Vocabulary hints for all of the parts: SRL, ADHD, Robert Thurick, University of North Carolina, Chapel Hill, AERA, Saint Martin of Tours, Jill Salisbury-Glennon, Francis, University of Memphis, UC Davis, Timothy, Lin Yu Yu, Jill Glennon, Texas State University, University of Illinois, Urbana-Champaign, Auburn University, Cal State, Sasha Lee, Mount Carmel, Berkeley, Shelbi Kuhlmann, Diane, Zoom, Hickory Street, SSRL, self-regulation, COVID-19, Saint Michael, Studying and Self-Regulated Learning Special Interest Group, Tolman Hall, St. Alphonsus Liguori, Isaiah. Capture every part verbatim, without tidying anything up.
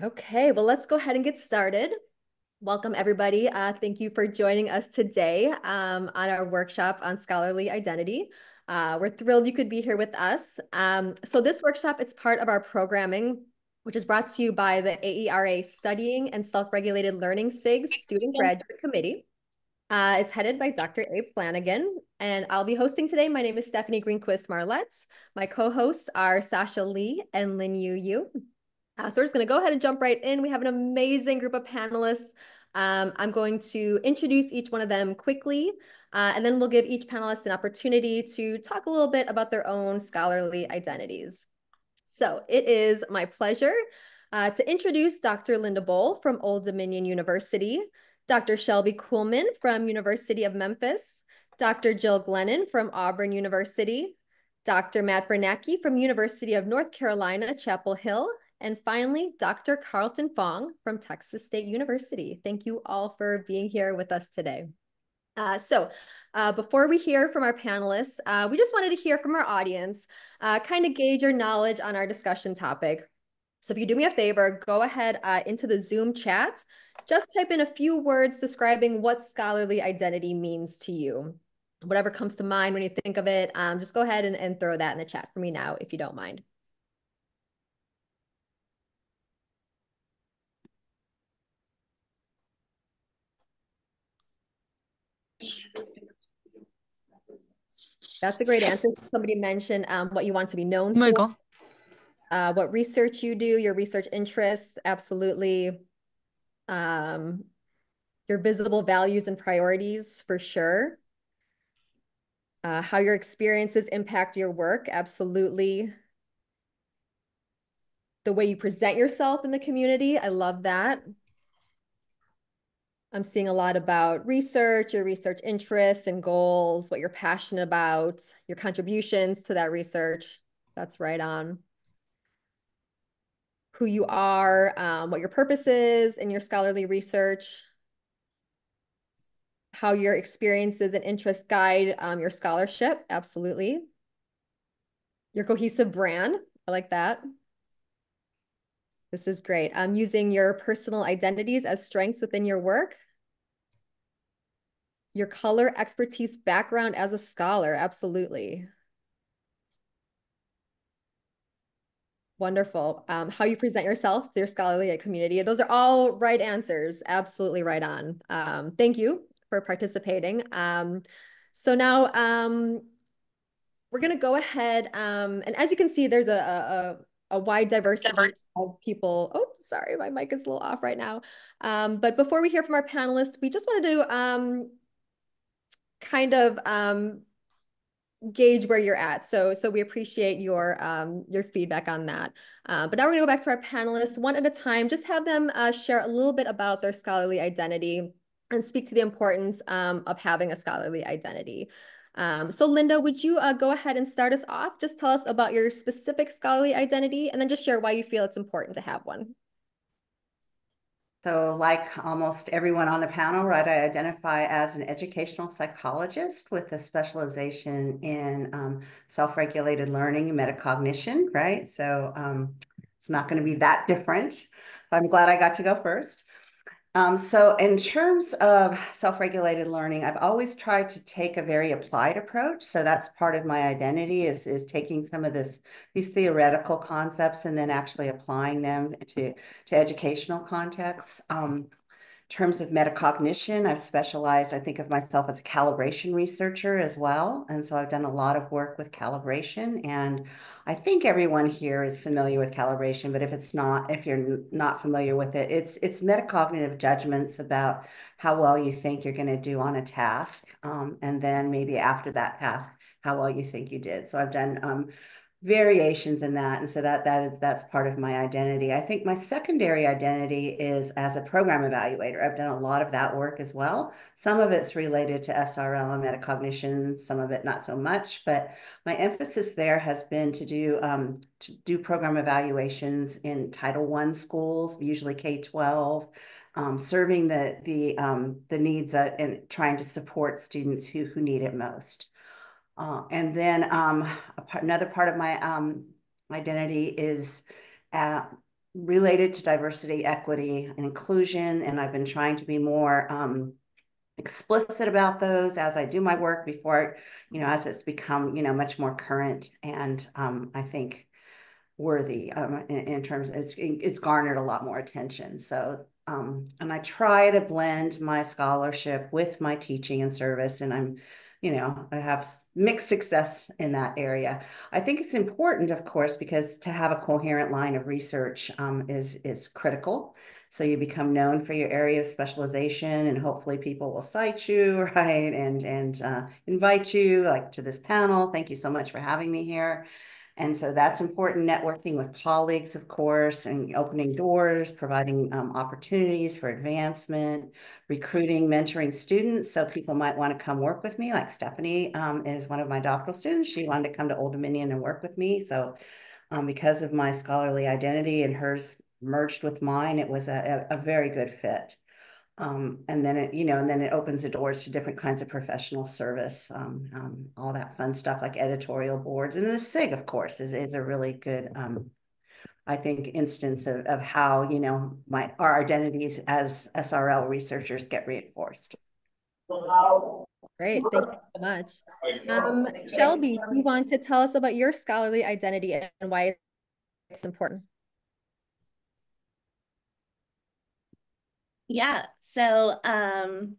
Okay, well, let's go ahead and get started. Welcome, everybody. Uh, thank you for joining us today um, on our workshop on scholarly identity. Uh, we're thrilled you could be here with us. Um, so this workshop, it's part of our programming, which is brought to you by the A E R A Studying and Self-Regulated Learning SIGS Student Graduate Committee. Uh, it's headed by Doctor Abe Flanigan, and I'll be hosting today. My name is Stephanie Greenquist-Marlets. My co-hosts are Sasha Lee and Lin Yu Yu. Uh, so we're just going to go ahead and jump right in. We have an amazing group of panelists. Um, I'm going to introduce each one of them quickly, uh, and then we'll give each panelist an opportunity to talk a little bit about their own scholarly identities. So it is my pleasure uh, to introduce Doctor Linda Bol from Old Dominion University, Doctor Shelbi Kuhlmann from University of Memphis, Doctor Jill Glennon from Auburn University, Doctor Matt Bernacki from University of North Carolina, Chapel Hill, and finally, Doctor Carlton Fong from Texas State University. Thank you all for being here with us today. Uh, so uh, before we hear from our panelists, uh, we just wanted to hear from our audience, uh, kind of gauge your knowledge on our discussion topic. So if you do me a favor, go ahead uh, into the Zoom chat, just type in a few words describing what scholarly identity means to you. Whatever comes to mind when you think of it, um, just go ahead and, and throw that in the chat for me now, if you don't mind. That's a great answer. Somebody mentioned um, what you want to be known for. Michael. Uh, what research you do, your research interests, absolutely. Um, your visible values and priorities, for sure. Uh, how your experiences impact your work, absolutely. The way you present yourself in the community, I love that. I'm seeing a lot about research, your research interests and goals, what you're passionate about, your contributions to that research. That's right on. Who you are, um, what your purpose is in your scholarly research, how your experiences and interests guide um, your scholarship, absolutely. Your cohesive brand, I like that. This is great. Um, using your personal identities as strengths within your work. Your color, expertise, background as a scholar. Absolutely. Wonderful. Um, how you present yourself to your scholarly community. Those are all right answers. Absolutely right on. Um, thank you for participating. Um, so now um, we're going to go ahead. Um, and as you can see, there's a, a a wide diversity of people. Oh, sorry, my mic is a little off right now. Um, but before we hear from our panelists, we just wanted to um, kind of um, gauge where you're at. So, so we appreciate your, um, your feedback on that. Uh, but now we're gonna go back to our panelists one at a time, just have them uh, share a little bit about their scholarly identity and speak to the importance um, of having a scholarly identity. Um, so Linda, would you uh, go ahead and start us off? Just tell us about your specific scholarly identity and then just share why you feel it's important to have one. So like almost everyone on the panel, right, I identify as an educational psychologist with a specialization in um, self-regulated learning and metacognition, right? So um, it's not going to be that different. I'm glad I got to go first. Um, so in terms of self-regulated learning, I've always tried to take a very applied approach. So that's part of my identity is, is taking some of this, these theoretical concepts and then actually applying them to, to educational contexts. Um, in terms of metacognition, I've specialized, I think of myself as a calibration researcher as well. And so I've done a lot of work with calibration. And I think everyone here is familiar with calibration, but if it's not, if you're not familiar with it, it's it's metacognitive judgments about how well you think you're going to do on a task, um, and then maybe after that task, how well you think you did. So I've done um, variations in that, and so that that that's part of my identity. I think my secondary identity is as a program evaluator. I've done a lot of that work as well. Some of it's related to S R L and metacognition, some of it not so much, but my emphasis there has been to do um, to do program evaluations in Title one schools, usually K twelve, um, serving the the um, the needs of, and trying to support students who who need it most. Uh, and then um, a part, another part of my um, identity is uh, related to diversity, equity, and inclusion, and I've been trying to be more um, explicit about those as I do my work before, you know, as it's become, you know, much more current and um, I think worthy um, in, in terms of it's, it's garnered a lot more attention. So, um, and I try to blend my scholarship with my teaching and service, and I'm, you know, I have mixed success in that area. I think it's important, of course, because to have a coherent line of research um, is, is critical. So you become known for your area of specialization, and hopefully people will cite you, right? And, and uh, invite you like to this panel. Thank you so much for having me here. And so that's important, networking with colleagues, of course, and opening doors, providing um, opportunities for advancement, recruiting, mentoring students. So people might want to come work with me, like Stephanie um, is one of my doctoral students. She wanted to come to Old Dominion and work with me. So um, because of my scholarly identity and hers merged with mine, it was a, a very good fit. Um, and then, it, you know, and then it opens the doors to different kinds of professional service, um, um, all that fun stuff like editorial boards. And the S I G, of course, is, is a really good, um, I think, instance of, of how, you know, my our identities as S R L researchers get reinforced. Great. Thank you so much. Um, Shelbi, you want to tell us about your scholarly identity and why it's important? Yeah, so um,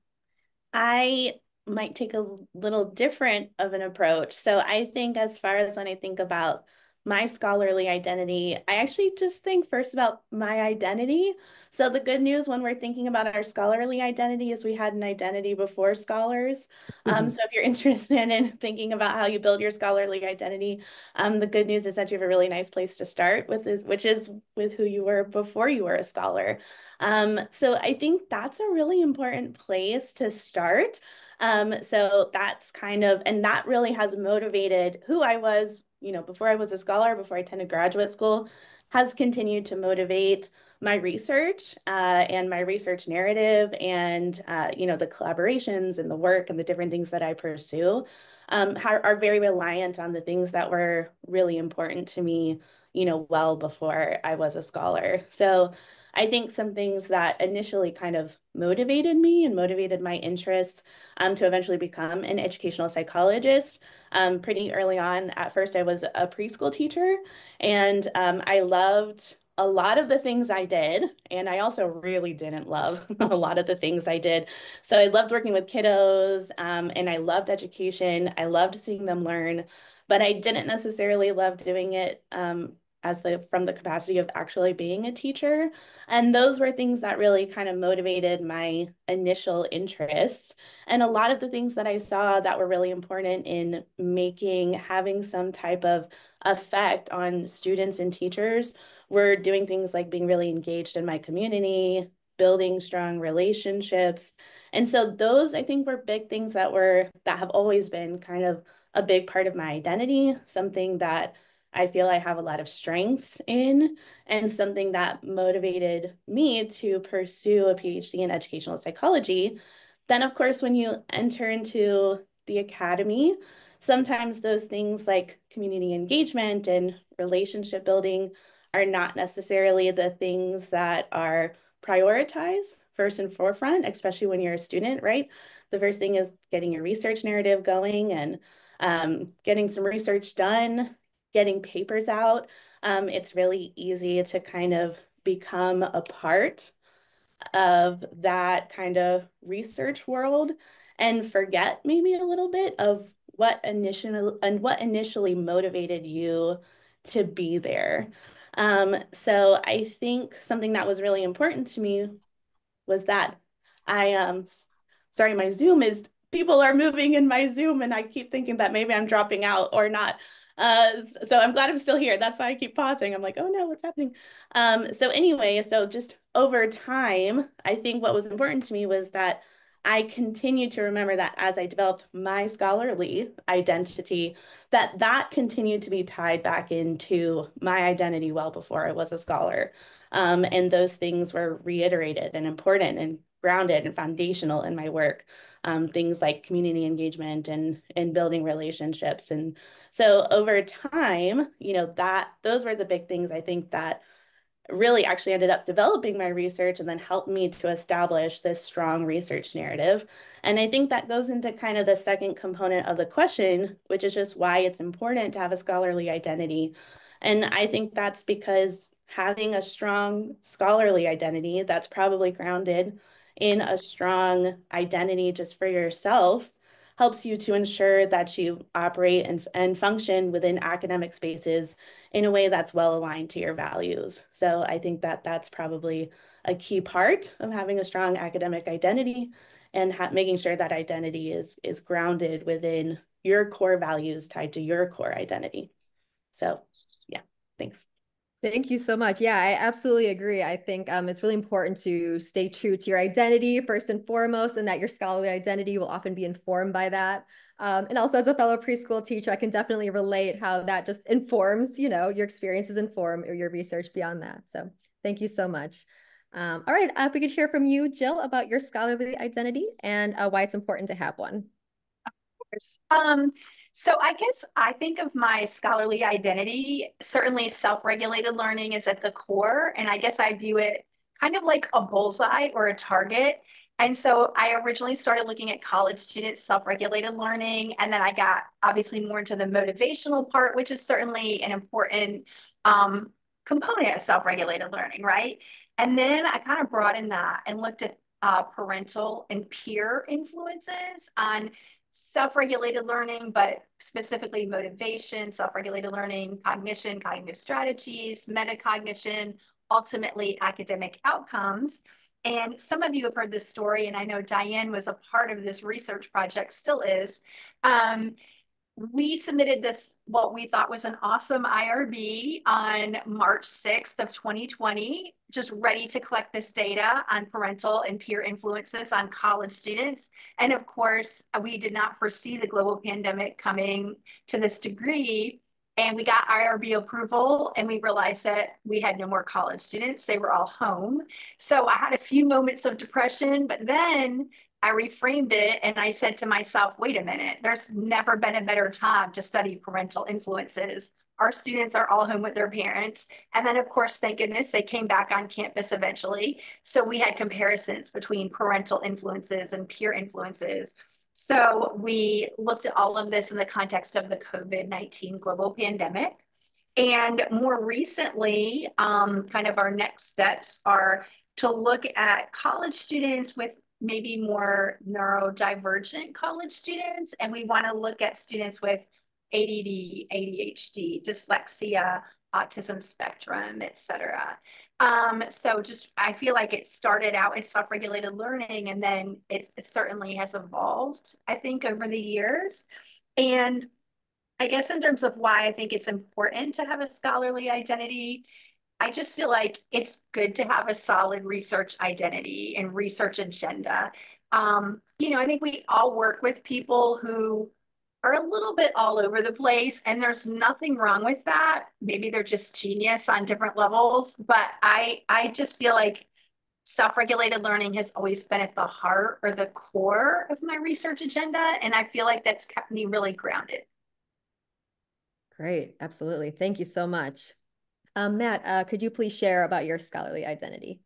I might take a little different of an approach. So I think as far as when I think about my scholarly identity, I actually just think first about my identity. So the good news when we're thinking about our scholarly identity is we had an identity before scholars. Mm-hmm. Um, so if you're interested in thinking about how you build your scholarly identity, um, the good news is that you have a really nice place to start with, is, which is with who you were before you were a scholar. Um, so I think that's a really important place to start. Um, so that's kind of, and that really has motivated who I was, you know, before I was a scholar, before I attended graduate school, has continued to motivate my research uh, and my research narrative and, uh, you know, the collaborations and the work and the different things that I pursue um, are, are very reliant on the things that were really important to me, you know, well before I was a scholar. So I think some things that initially kind of motivated me and motivated my interests um, to eventually become an educational psychologist. Um, pretty early on, at first I was a preschool teacher, and um, I loved a lot of the things I did, and I also really didn't love a lot of the things I did. So I loved working with kiddos, um, and I loved education. I loved seeing them learn, but I didn't necessarily love doing it um, as the from the capacity of actually being a teacher. And those were things that really kind of motivated my initial interests. And a lot of the things that I saw that were really important in making, having some type of effect on students and teachers were doing things like being really engaged in my community, building strong relationships. And so those, I think, were big things that were, that have always been kind of a big part of my identity, something that I feel I have a lot of strengths in, and something that motivated me to pursue a PhD in educational psychology. Then, of course, when you enter into the academy, sometimes those things like community engagement and relationship building are not necessarily the things that are prioritized first and forefront, especially when you're a student, right? The first thing is getting your research narrative going and um, getting some research done, getting papers out. Um, it's really easy to kind of become a part of that kind of research world and forget maybe a little bit of what initial and what initially motivated you to be there. Um, so I think something that was really important to me was that I, um, sorry, my Zoom is, people are moving in my Zoom and I keep thinking that maybe I'm dropping out or not. Uh, so I'm glad I'm still here. That's why I keep pausing. I'm like, oh no, what's happening? Um, so anyway, so just over time, I think what was important to me was that I continued to remember that as I developed my scholarly identity, that that continued to be tied back into my identity well before I was a scholar. Um, and those things were reiterated and important and grounded and foundational in my work. Um, things like community engagement and, and building relationships. And so over time, you know, that those were the big things I think that really actually ended up developing my research and then helped me to establish this strong research narrative. And I think that goes into kind of the second component of the question, which is just why it's important to have a scholarly identity. And I think that's because having a strong scholarly identity that's probably grounded in a strong identity just for yourself helps you to ensure that you operate and, and function within academic spaces in a way that's well aligned to your values. So I think that that's probably a key part of having a strong academic identity and making sure that identity is, is grounded within your core values tied to your core identity. So yeah, thanks. Thank you so much. Yeah, I absolutely agree. I think um, it's really important to stay true to your identity first and foremost, and that your scholarly identity will often be informed by that. Um, and also, as a fellow preschool teacher, I can definitely relate how that just informs, you know, your experiences inform your research beyond that. So thank you so much. Um, all right, uh, we could hear from you, Jill, about your scholarly identity and uh, why it's important to have one. Of course. Um, So I guess I think of my scholarly identity, certainly self-regulated learning is at the core. And I guess I view it kind of like a bullseye or a target. And so I originally started looking at college students' self-regulated learning. And then I got obviously more into the motivational part, which is certainly an important um, component of self-regulated learning, right? And then I kind of broadened that and looked at uh, parental and peer influences on self-regulated learning, but specifically motivation, self-regulated learning, cognition, cognitive strategies, metacognition, ultimately academic outcomes. And some of you have heard this story, and I know Diane was a part of this research project, still is. Um, we submitted this, what we thought was an awesome I R B on March sixth of twenty twenty, just ready to collect this data on parental and peer influences on college students. And of course, we did not foresee the global pandemic coming to this degree. And we got I R B approval, and we realized that we had no more college students. They were all home. So I had a few moments of depression, but then I reframed it and I said to myself, wait a minute, there's never been a better time to study parental influences. Our students are all home with their parents. And then of course, thank goodness, they came back on campus eventually. So we had comparisons between parental influences and peer influences. So we looked at all of this in the context of the COVID nineteen global pandemic. And more recently, um, kind of our next steps are to look at college students with maybe more neurodivergent college students. And we want to look at students with A D D, A D H D, dyslexia, autism spectrum, et cetera. Um, so just, I feel like it started out as self-regulated learning, and then it certainly has evolved, I think, over the years. And I guess in terms of why I think it's important to have a scholarly identity, I just feel like it's good to have a solid research identity and research agenda. Um, you know, I think we all work with people who are a little bit all over the place, and there's nothing wrong with that. Maybe they're just genius on different levels, but I, I just feel like self-regulated learning has always been at the heart or the core of my research agenda, and I feel like that's kept me really grounded. Great, absolutely. Thank you so much. Um, Matt, uh, could you please share about your scholarly identity?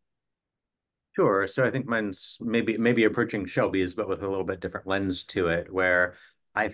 Sure. So I think mine's maybe maybe approaching Shelby's, but with a little bit different lens to it, where I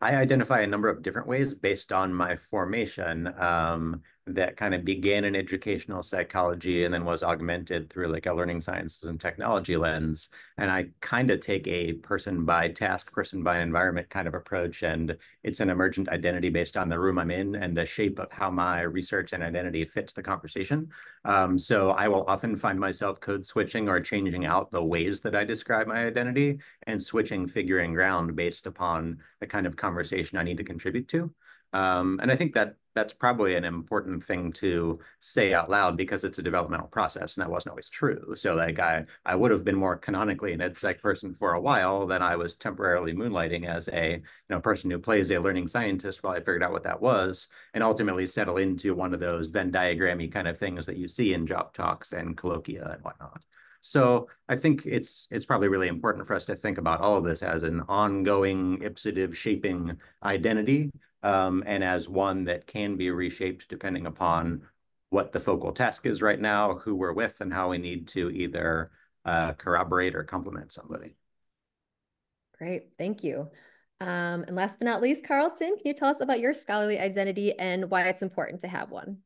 I identify a number of different ways based on my formation um, that kind of began in educational psychology and then was augmented through like a learning sciences and technology lens. And I kind of take a person by task, person by environment kind of approach. And it's an emergent identity based on the room I'm in and the shape of how my research and identity fits the conversation. Um, so I will often find myself code switching or changing out the ways that I describe my identity and switching, figuring ground based upon the kind of conversation I need to contribute to. Um, and I think that that's probably an important thing to say out loud because it's a developmental process, and that wasn't always true. So like I, I would have been more canonically an ed psych person for a while, then I was temporarily moonlighting as a you know person who plays a learning scientist while I figured out what that was, and ultimately settle into one of those Venn diagrammy kind of things that you see in job talks and colloquia and whatnot. So I think it's it's probably really important for us to think about all of this as an ongoing ipsative shaping identity. Um, and as one that can be reshaped depending upon what the focal task is right now, who we're with, and how we need to either uh, corroborate or complement somebody. Great, thank you. Um, and last but not least, Carlton, can you tell us about your scholarly identity and why it's important to have one?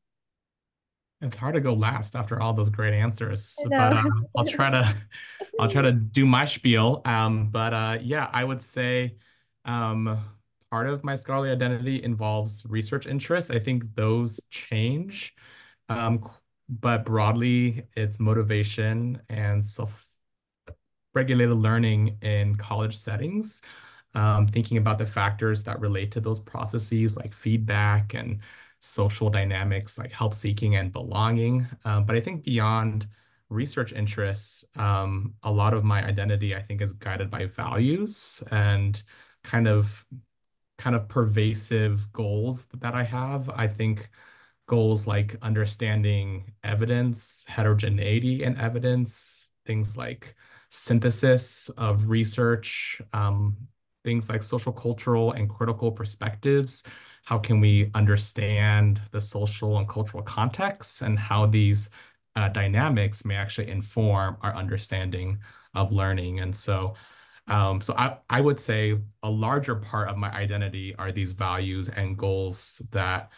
It's hard to go last after all those great answers, but uh, I'll try to, I'll try to do my spiel. Um, but uh, yeah, I would say um, part of my scholarly identity involves research interests. I think those change, um, but broadly, it's motivation and self-regulated learning in college settings. Um, thinking about the factors that relate to those processes, like feedback and social dynamics, like help seeking and belonging. Um, but I think beyond research interests, um, a lot of my identity, I think, is guided by values and kind of, kind of pervasive goals that I have. I think goals like understanding evidence, heterogeneity in evidence, things like synthesis of research, um, things like social, cultural, and critical perspectives. How can we understand the social and cultural contexts and how these uh, dynamics may actually inform our understanding of learning? And so, um, so I, I would say a larger part of my identity are these values and goals that,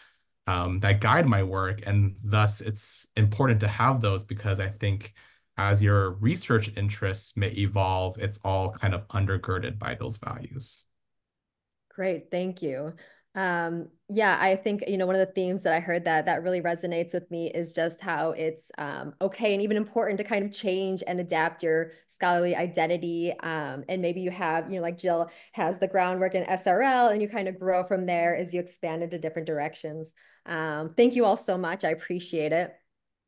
um, that guide my work. And thus it's important to have those, because I think as your research interests may evolve, it's all kind of undergirded by those values. Great, thank you. Um, yeah, I think, you know, one of the themes that I heard that that really resonates with me is just how it's um, okay and even important to kind of change and adapt your scholarly identity. Um, and maybe you have, you know, like Jill has the groundwork in S R L, and you kind of grow from there as you expand into different directions. Um, thank you all so much. I appreciate it.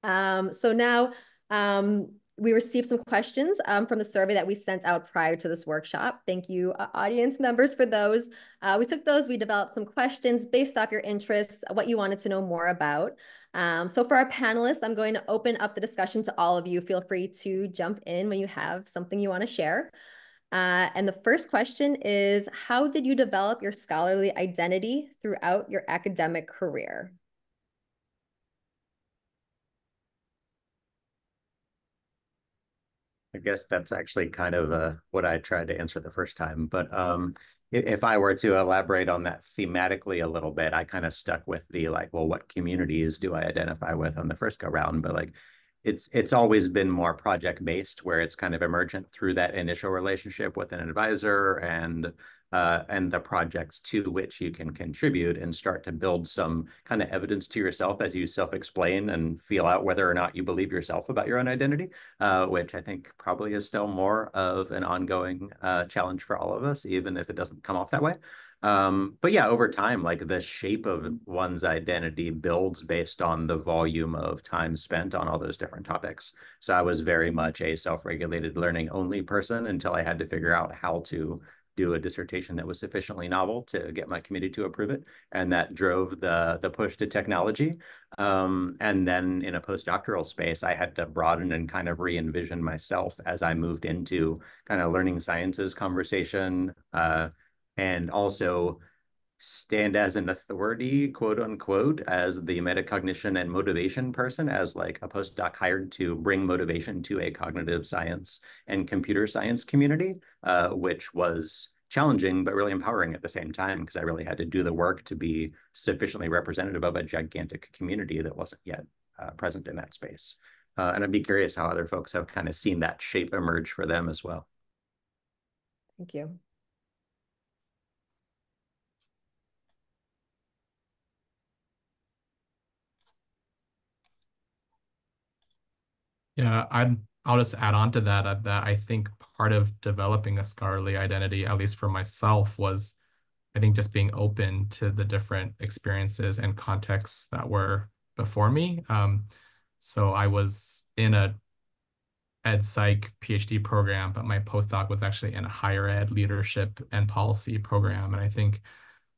Um, so now, Um, we received some questions um, from the survey that we sent out prior to this workshop. Thank you, uh, audience members, for those. Uh, we took those, we developed some questions based off your interests, what you wanted to know more about. Um, so for our panelists, I'm going to open up the discussion to all of you. Feel free to jump in when you have something you want to share. Uh, and the first question is, how did you develop your scholarly identity throughout your academic career? I guess that's actually kind of uh, what I tried to answer the first time. But um, if I were to elaborate on that thematically a little bit, I kind of stuck with the like, well, what communities do I identify with on the first go round? But like, it's it's always been more project based, where it's kind of emergent through that initial relationship with an advisor and uh, and the projects to which you can contribute and start to build some kind of evidence to yourself as you self-explain and feel out whether or not you believe yourself about your own identity, uh, which I think probably is still more of an ongoing uh, challenge for all of us, even if it doesn't come off that way. Um, but yeah, over time, like the shape of one's identity builds based on the volume of time spent on all those different topics. So I was very much a self-regulated learning only person until I had to figure out how to do a dissertation that was sufficiently novel to get my committee to approve it. And that drove the, the push to technology. Um, and then in a postdoctoral space, I had to broaden and kind of re-envision myself as I moved into kind of learning sciences conversation, uh, and also stand as an authority, quote unquote, as the metacognition and motivation person, as like a postdoc hired to bring motivation to a cognitive science and computer science community, uh, which was challenging, but really empowering at the same time, because I really had to do the work to be sufficiently representative of a gigantic community that wasn't yet uh, present in that space. Uh, and I'd be curious how other folks have kind of seen that shape emerge for them as well. Thank you. Yeah, I'm, I'll just add on to that, uh, that I think part of developing a scholarly identity, at least for myself, was, I think, just being open to the different experiences and contexts that were before me. Um, so I was in a ed psych PhD program, but my postdoc was actually in a higher ed leadership and policy program. And I think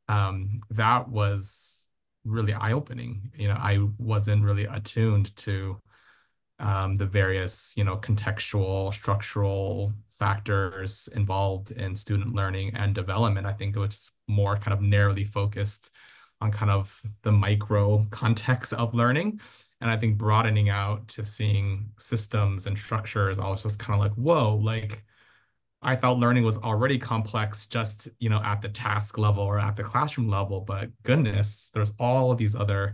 um, that was really eye-opening. You know, I wasn't really attuned to Um, the various, you know, contextual, structural factors involved in student learning and development. I think it was more kind of narrowly focused on kind of the micro context of learning. And I think broadening out to seeing systems and structures, I was just kind of like, whoa, like I felt learning was already complex just, you know, at the task level or at the classroom level, but goodness, there's all of these other,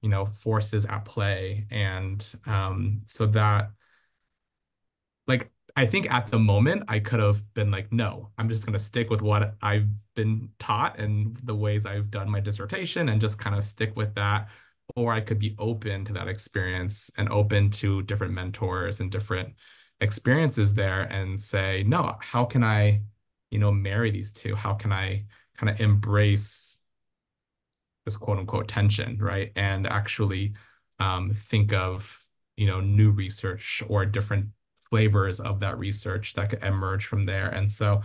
you know, forces at play. And um, so that, like, I think at the moment I could have been like, no, I'm just going to stick with what I've been taught and the ways I've done my dissertation and just kind of stick with that. Or I could be open to that experience and open to different mentors and different experiences there and say, no, how can I, you know, marry these two? How can I kind of embrace this quote unquote tension, right? And actually um, think of, you know, new research or different flavors of that research that could emerge from there. And so,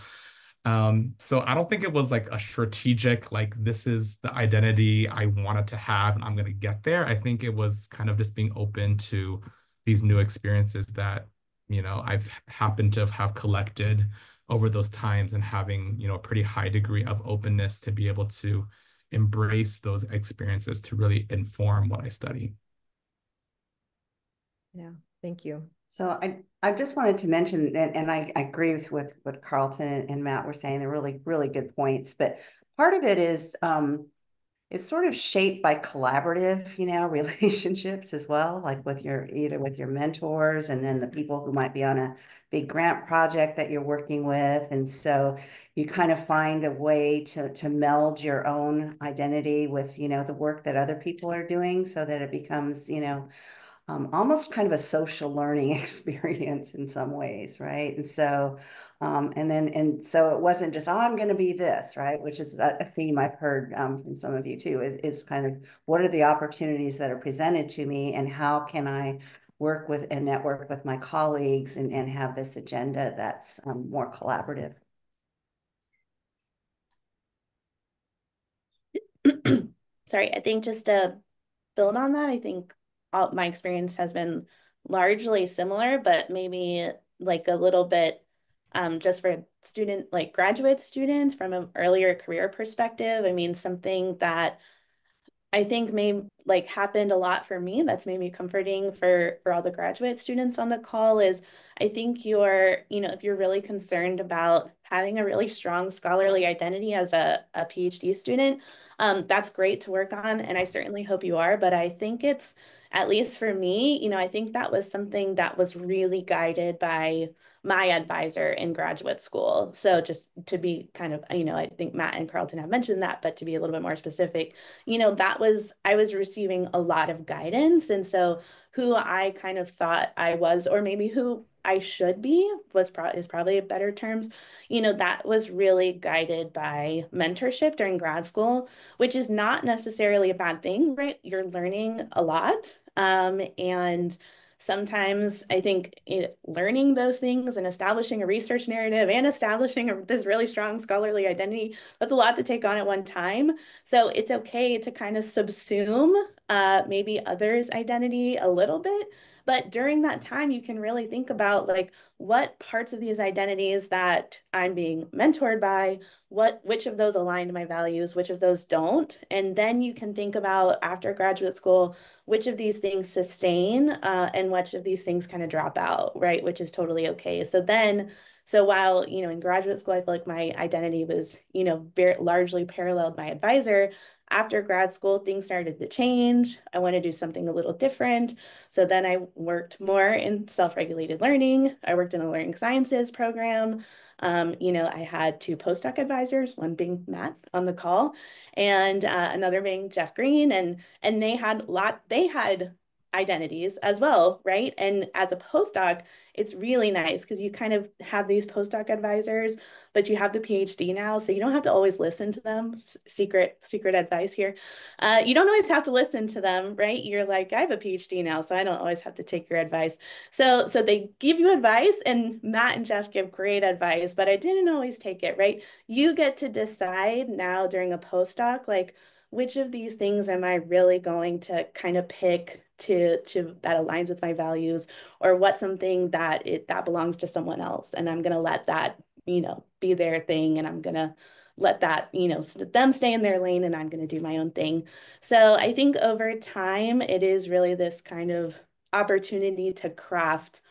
um, so I don't think it was like a strategic, like this is the identity I wanted to have and I'm going to get there. I think it was kind of just being open to these new experiences that, you know, I've happened to have collected over those times and having, you know, a pretty high degree of openness to be able to embrace those experiences to really inform what I study. Yeah, thank you. So I, I just wanted to mention, and, and I, I agree with, with what Carlton and, and Matt were saying, they're really, really good points, but part of it is um, it's sort of shaped by collaborative, you know, relationships as well, like with your, either with your mentors and then the people who might be on a big grant project that you're working with. And so you kind of find a way to, to meld your own identity with, you know, the work that other people are doing so that it becomes, you know, Um, almost kind of a social learning experience in some ways, right? And so, um, and then, and so it wasn't just, oh, I'm going to be this, right? Which is a, a theme I've heard um, from some of you too, is, is kind of, what are the opportunities that are presented to me and how can I work with and network with my colleagues and, and have this agenda that's um, more collaborative? Sorry, I think just to build on that, I think all my experience has been largely similar, but maybe like a little bit um, just for student, like graduate students from an earlier career perspective. I mean, something that I think may like happened a lot for me that's made me comforting for, for all the graduate students on the call is I think you're, you know, if you're really concerned about having a really strong scholarly identity as a, a PhD student, um, that's great to work on. And I certainly hope you are, but I think it's, at least for me, you know, I think that was something that was really guided by my advisor in graduate school. So just to be kind of, you know, I think Matt and Carlton have mentioned that, but to be a little bit more specific, you know, that was, I was receiving a lot of guidance. And so who I kind of thought I was, or maybe who I should be was pro- is probably a better terms, you know, that was really guided by mentorship during grad school, which is not necessarily a bad thing, right? You're learning a lot. Um, and sometimes I think it, learning those things and establishing a research narrative and establishing a, this really strong scholarly identity, that's a lot to take on at one time. So it's okay to kind of subsume uh, maybe others' identity a little bit. But during that time, you can really think about like what parts of these identities that I'm being mentored by, what which of those align to my values, which of those don't. And then you can think about after graduate school, which of these things sustain uh, and which of these things kind of drop out, right? Which is totally okay. So then, so while, you know, in graduate school, I feel like my identity was, you know, very, largely paralleled my advisor. After grad school, things started to change. I want to do something a little different. So then I worked more in self-regulated learning. I worked in a learning sciences program. Um, you know, I had two postdoc advisors, one being Matt on the call and uh, another being Jeff Green. And, and they had lot, they had identities as well, right? And as a postdoc, it's really nice because you kind of have these postdoc advisors, but you have the PhD now, so you don't have to always listen to them. S secret, secret advice here. Uh, you don't always have to listen to them, right? You're like, I have a PhD now, so I don't always have to take your advice. So, so they give you advice, and Matt and Jeff give great advice, but I didn't always take it, right? You get to decide now during a postdoc, like, which of these things am I really going to kind of pick to, to that aligns with my values, or what's something that it that belongs to someone else, and I'm gonna let that, you know, be their thing, and I'm gonna let that, you know, them stay in their lane and I'm going to do my own thing. So I think over time, it is really this kind of opportunity to craft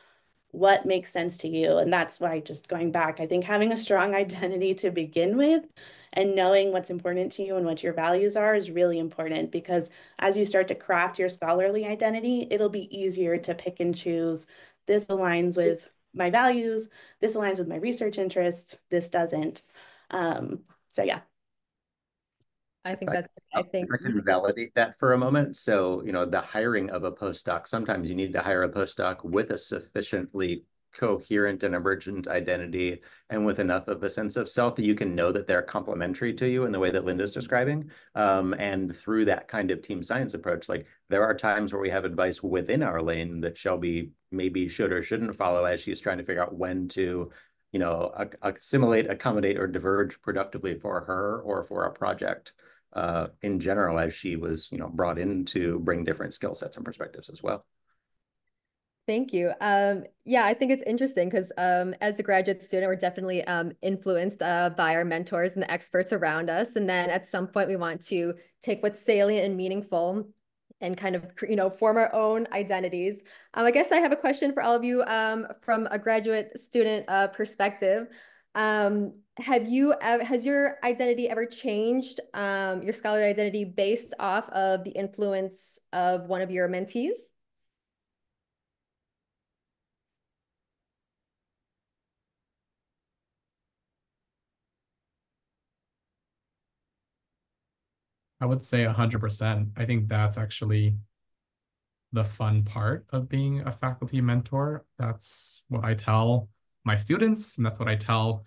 what makes sense to you. And that's why, just going back, I think having a strong identity to begin with and knowing what's important to you and what your values are is really important, because as you start to craft your scholarly identity, it'll be easier to pick and choose. This aligns with my values. This aligns with my research interests. This doesn't. Um, so yeah. I think that's, I think I can validate that for a moment. So, you know, the hiring of a postdoc, sometimes you need to hire a postdoc with a sufficiently coherent and emergent identity and with enough of a sense of self that you can know that they're complementary to you in the way that Linda's describing. Um, and through that kind of team science approach, like there are times where we have advice within our lane that Shelbi maybe should or shouldn't follow as she's trying to figure out when to, you know, assimilate, accommodate, or diverge productively for her or for a project. Uh, in general, as she was, you know, brought in to bring different skill sets and perspectives as well. Thank you. Um, yeah, I think it's interesting because um, as a graduate student, we're definitely um, influenced uh, by our mentors and the experts around us. And then at some point, we want to take what's salient and meaningful and kind of, you know, form our own identities. Um, I guess I have a question for all of you um, from a graduate student uh, perspective. Um, Have you, has your identity ever changed, um, your scholarly identity, based off of the influence of one of your mentees? I would say one hundred percent. I think that's actually the fun part of being a faculty mentor. That's what I tell my students, and that's what I tell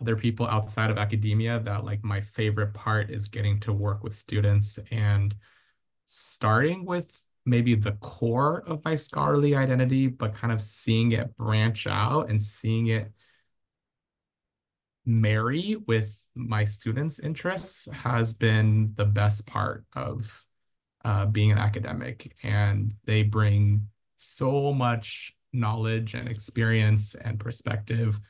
other people outside of academia, that like my favorite part is getting to work with students and starting with maybe the core of my scholarly identity, but kind of seeing it branch out and seeing it marry with my students' interests has been the best part of uh, being an academic. And they bring so much knowledge and experience and perspective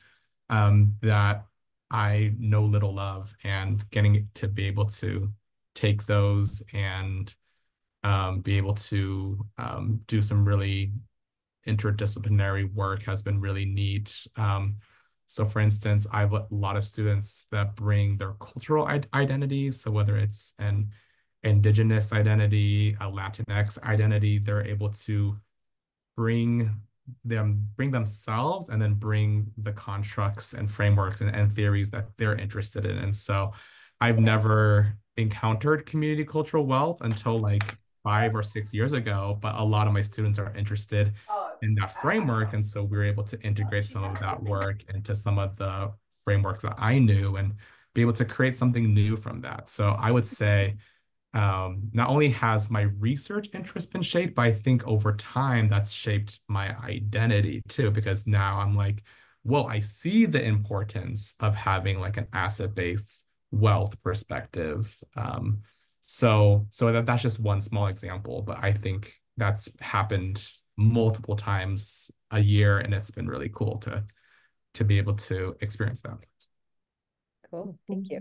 um, that I know little of, and getting to be able to take those and um, be able to um, do some really interdisciplinary work has been really neat. Um, so for instance, I have a lot of students that bring their cultural identities. So whether it's an indigenous identity, a Latinx identity, they're able to bring them bring themselves and then bring the constructs and frameworks and, and theories that they're interested in. And so I've never encountered community cultural wealth until like five or six years ago, but a lot of my students are interested in that framework. And so we were able to integrate some of that work into some of the frameworks that I knew and be able to create something new from that. So I would say Um, not only has my research interest been shaped, but I think over time that's shaped my identity too, because now I'm like, well, I see the importance of having like an asset-based wealth perspective. Um, so so that, that's just one small example, but I think that's happened multiple times a year, and it's been really cool to, to be able to experience that. Cool, thank you.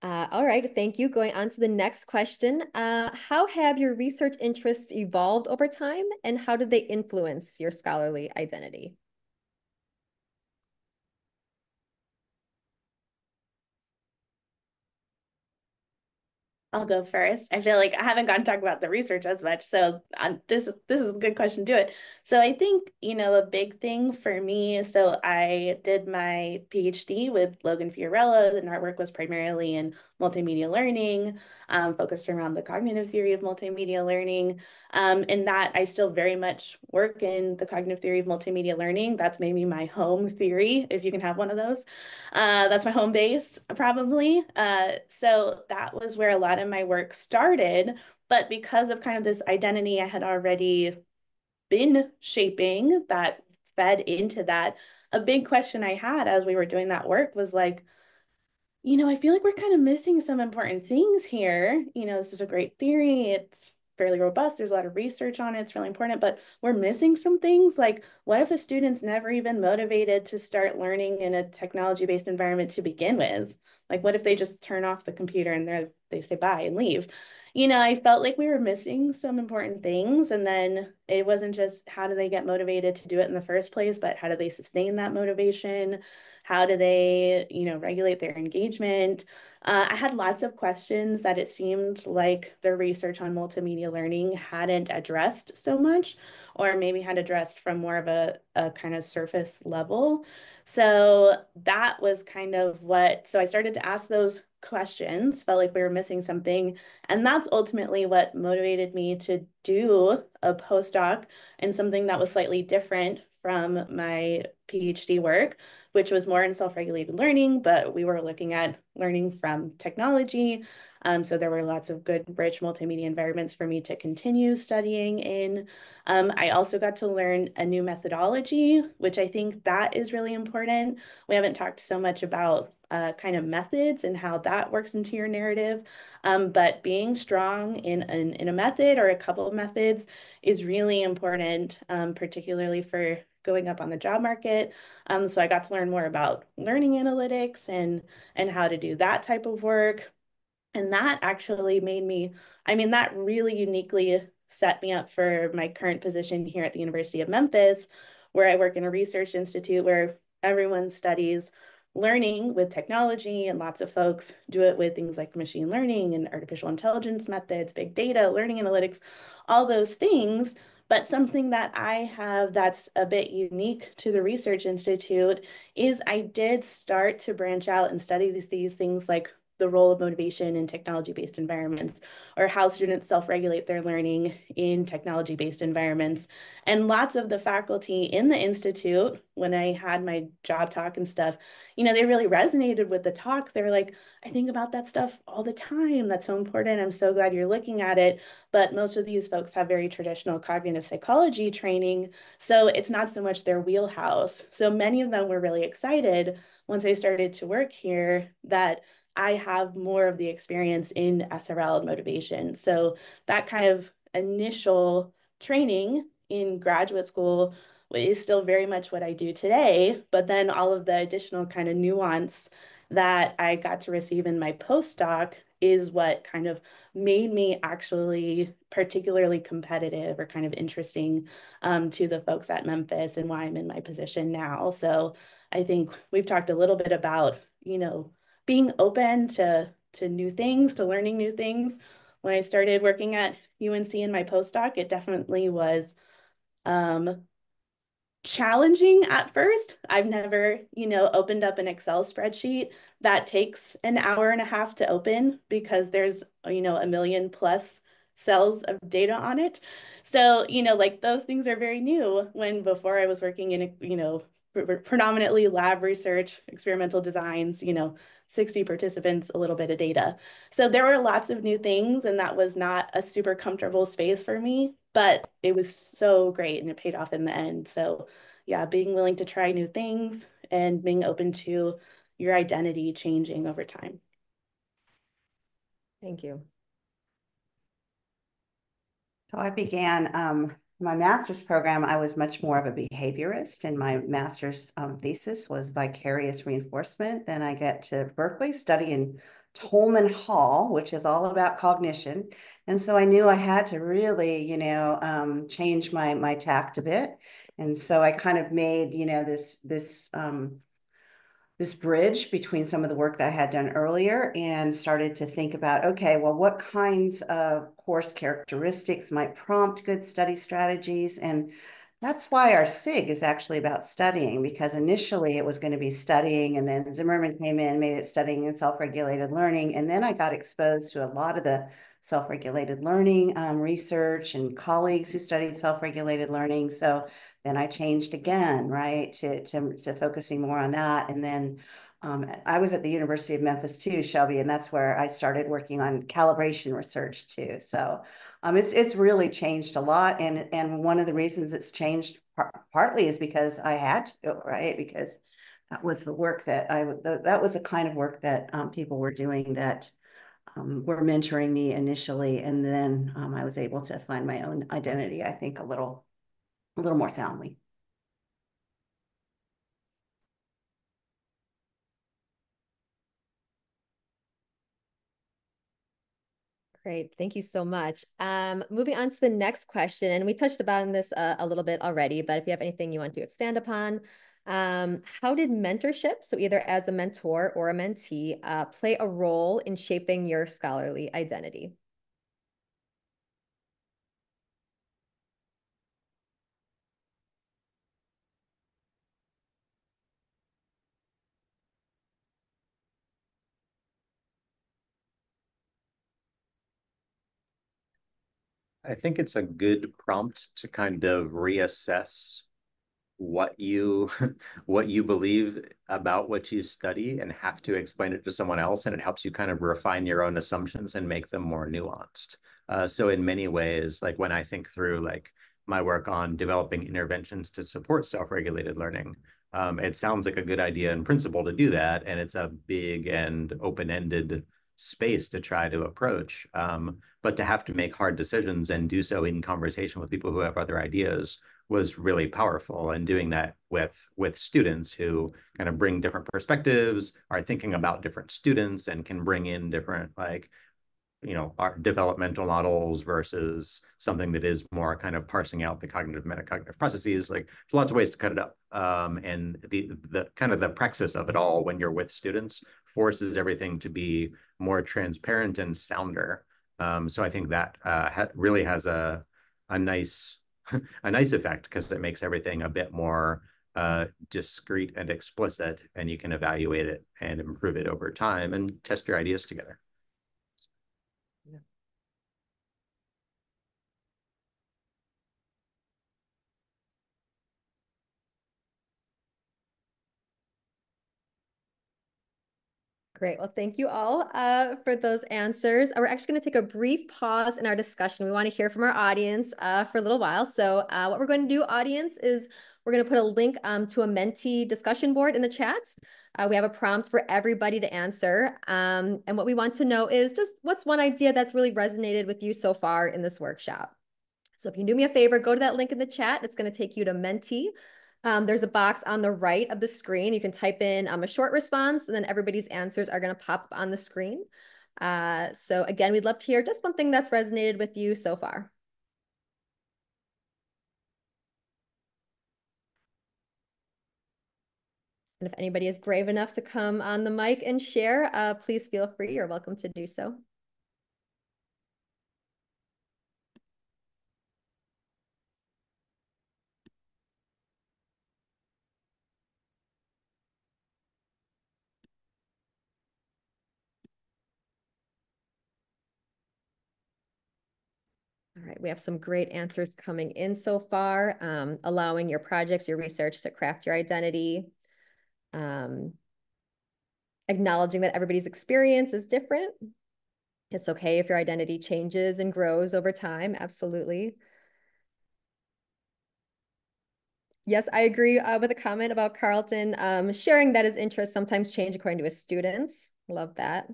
Uh, all right, thank you. Going on to the next question. Uh, how have your research interests evolved over time, and how did they influence your scholarly identity? I'll go first. I feel like I haven't gotten to talk about the research as much, so um, this, this is a good question to do it. So I think, you know, a big thing for me, so I did my PhD with Logan Fiorella, and our work was primarily in multimedia learning, um, focused around the cognitive theory of multimedia learning. Um, and that I still very much work in the cognitive theory of multimedia learning. That's maybe my home theory, if you can have one of those. Uh, that's my home base, probably. Uh, so that was where a lot of my work started. But because of kind of this identity I had already been shaping that fed into that, a big question I had as we were doing that work was like, you know, I feel like we're kind of missing some important things here. You know, this is a great theory. It's fairly robust. There's a lot of research on it. It's really important, but we're missing some things. Like, what if a student's never even motivated to start learning in a technology-based environment to begin with? Like, what if they just turn off the computer and they they say bye and leave? You know, I felt like we were missing some important things. And then it wasn't just how do they get motivated to do it in the first place, but how do they sustain that motivation? How do they, you know, regulate their engagement? Uh, I had lots of questions that it seemed like the research on multimedia learning hadn't addressed so much, or maybe had addressed from more of a, a kind of surface level. So that was kind of what, so I started to ask those questions, felt like we were missing something. And that's ultimately what motivated me to do a postdoc in something that was slightly different from my PhD work, which was more in self-regulated learning, but we were looking at learning from technology. Um, so there were lots of good, rich multimedia environments for me to continue studying in. Um, I also got to learn a new methodology, which I think that is really important. We haven't talked so much about Uh, kind of methods and how that works into your narrative. Um, but being strong in, in, in a method or a couple of methods is really important, um, particularly for going up on the job market. Um, so I got to learn more about learning analytics and, and how to do that type of work. And that actually made me, I mean, that really uniquely set me up for my current position here at the University of Memphis, where I work in a research institute where everyone studies learning with technology, and lots of folks do it with things like machine learning and artificial intelligence methods, big data, learning analytics, all those things. But something that I have that's a bit unique to the Research Institute is I did start to branch out and study these, these things like the role of motivation in technology-based environments, or how students self-regulate their learning in technology-based environments. And lots of the faculty in the Institute, when I had my job talk and stuff, you know, they really resonated with the talk. They're like, I think about that stuff all the time. That's so important. I'm so glad you're looking at it. But most of these folks have very traditional cognitive psychology training, so it's not so much their wheelhouse. So many of them were really excited once I started to work here that I have more of the experience in S R L motivation. So that kind of initial training in graduate school is still very much what I do today, but then all of the additional kind of nuance that I got to receive in my postdoc is what kind of made me actually particularly competitive or kind of interesting um, to the folks at Memphis, and why I'm in my position now. So I think we've talked a little bit about, you know, being open to, to new things, to learning new things. When I started working at U N C in my postdoc, it definitely was um, challenging at first. I've never, you know, opened up an Excel spreadsheet that takes an hour and a half to open because there's, you know, a million plus cells of data on it. So, you know, like those things are very new, when before I was working in, a, you know, predominantly lab research, experimental designs, you know, sixty participants, a little bit of data. So there were lots of new things, and that was not a super comfortable space for me, but it was so great and it paid off in the end. So yeah, being willing to try new things and being open to your identity changing over time. Thank you. So I began, um, my master's program, I was much more of a behaviorist, and my master's um, thesis was vicarious reinforcement. Then I get to Berkeley, study in Tolman Hall, which is all about cognition. And so I knew I had to really, you know, um, change my my tact a bit. And so I kind of made, you know, this, this, um, this bridge between some of the work that I had done earlier, and started to think about, okay, well, what kinds of course characteristics might prompt good study strategies? And that's why our SIG is actually about studying, because initially it was going to be studying, and then Zimmerman came in, made it Studying and Self-Regulated Learning. And then I got exposed to a lot of the self-regulated learning um, research and colleagues who studied self-regulated learning. So then I changed again, right, to, to, to focusing more on that. And then um, I was at the University of Memphis too, Shelbi, and that's where I started working on calibration research too. So um, it's it's really changed a lot. And, and one of the reasons it's changed par partly is because I had to, right, because that was the work that I, that was the kind of work that um, people were doing that um, were mentoring me initially. And then um, I was able to find my own identity, I think, a little, a little more soundly. Great. Thank you so much. Um, moving on to the next question, and we touched upon this uh, a little bit already, but if you have anything you want to expand upon, um, how did mentorship, so either as a mentor or a mentee, uh, play a role in shaping your scholarly identity? I think it's a good prompt to kind of reassess what you what you believe about what you study and have to explain it to someone else, and it helps you kind of refine your own assumptions and make them more nuanced. Uh, so in many ways, like when I think through like my work on developing interventions to support self-regulated learning, um, it sounds like a good idea in principle to do that, and it's a big and open-ended space to try to approach, um, but to have to make hard decisions and do so in conversation with people who have other ideas was really powerful. And doing that with with students who kind of bring different perspectives, are thinking about different students, and can bring in different, like, you know, art developmental models versus something that is more kind of parsing out the cognitive metacognitive processes. Like, there's lots of ways to cut it up. Um, and the, the kind of the praxis of it all when you're with students forces everything to be more transparent and sounder. Um, so I think that uh, ha really has a, a nice a nice effect, because it makes everything a bit more uh, discrete and explicit, and you can evaluate it and improve it over time and test your ideas together. Great. Well, thank you all uh, for those answers. We're actually going to take a brief pause in our discussion. We want to hear from our audience uh, for a little while. So uh, what we're going to do, audience, is we're going to put a link um, to a mentee discussion board in the chat. Uh, we have a prompt for everybody to answer. Um, and what we want to know is just what's one idea that's really resonated with you so far in this workshop. So if you can do me a favor, go to that link in the chat. It's going to take you to mentee. Um, there's a box on the right of the screen. You can type in um, a short response, and then everybody's answers are going to pop up on the screen. Uh, so again, we'd love to hear just one thing that's resonated with you so far. And if anybody is brave enough to come on the mic and share, uh, please feel free. You're welcome to do so. All right, we have some great answers coming in so far, um, allowing your projects, your research to craft your identity, um, acknowledging that everybody's experience is different. It's okay if your identity changes and grows over time, absolutely. Yes, I agree uh, with a comment about Carlton, um, sharing that his interests sometimes change according to his students. Love that.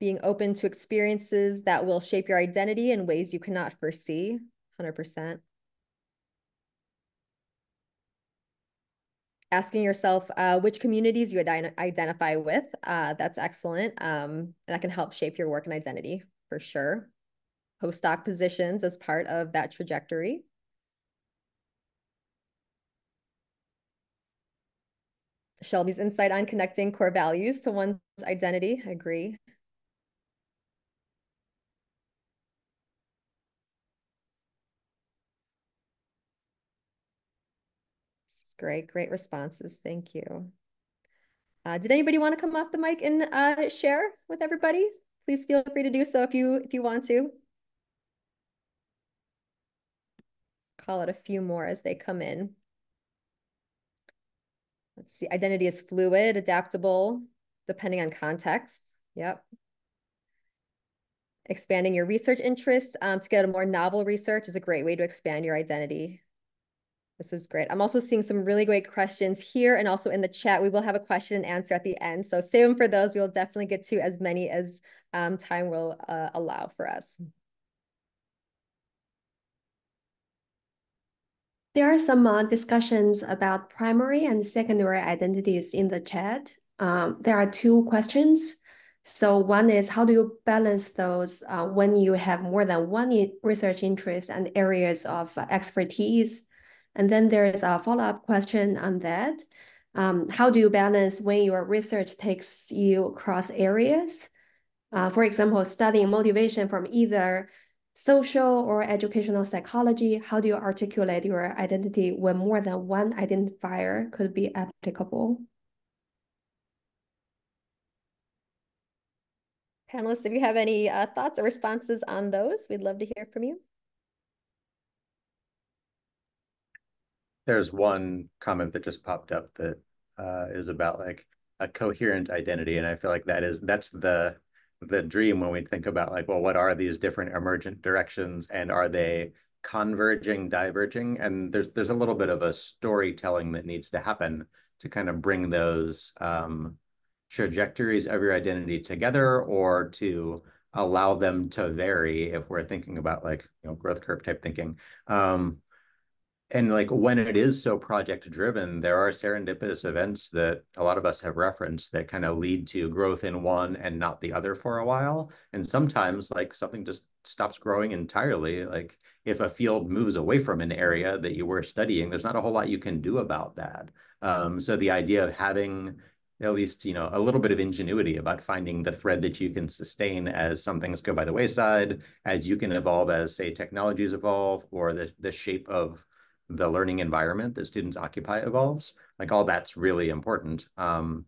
Being open to experiences that will shape your identity in ways you cannot foresee, one hundred percent. Asking yourself uh, which communities you identify with, uh, that's excellent. Um, that can help shape your work and identity, for sure. Postdoc positions as part of that trajectory. Shelby's insight on connecting core values to one's identity, I agree. Great, great responses. Thank you. Uh, did anybody want to come off the mic and uh, share with everybody? Please feel free to do so if you if you want to. Call it a few more as they come in. Let's see. Identity is fluid, adaptable, depending on context. Yep. Expanding your research interests um, to get a more novel research is a great way to expand your identity. This is great. I'm also seeing some really great questions here and also in the chat. We will have a question and answer at the end, so save them for those. We will definitely get to as many as um, time will uh, allow for us. There are some uh, discussions about primary and secondary identities in the chat. Um, there are two questions. So one is, how do you balance those uh, when you have more than one research interest and areas of expertise? And then there is a follow-up question on that. Um, how do you balance when your research takes you across areas? Uh, for example, studying motivation from either social or educational psychology, how do you articulate your identity when more than one identifier could be applicable? Panelists, if you have any uh, thoughts or responses on those, we'd love to hear from you. There's one comment that just popped up that uh, is about like a coherent identity. And I feel like that is, that's the, the dream when we think about like, well, what are these different emergent directions and are they converging, diverging? And there's, there's a little bit of a storytelling that needs to happen to kind of bring those um, trajectories of your identity together, or to allow them to vary if we're thinking about like, you know, growth curve type thinking. Um, and like when it is so project driven, there are serendipitous events that a lot of us have referenced that kind of lead to growth in one and not the other for a while. And sometimes like something just stops growing entirely. Like if a field moves away from an area that you were studying, there's not a whole lot you can do about that. Um, so the idea of having at least, you know, a little bit of ingenuity about finding the thread that you can sustain as some things go by the wayside, as you can evolve, as say technologies evolve, or the, the shape of the learning environment that students occupy evolves, like all that's really important. Um,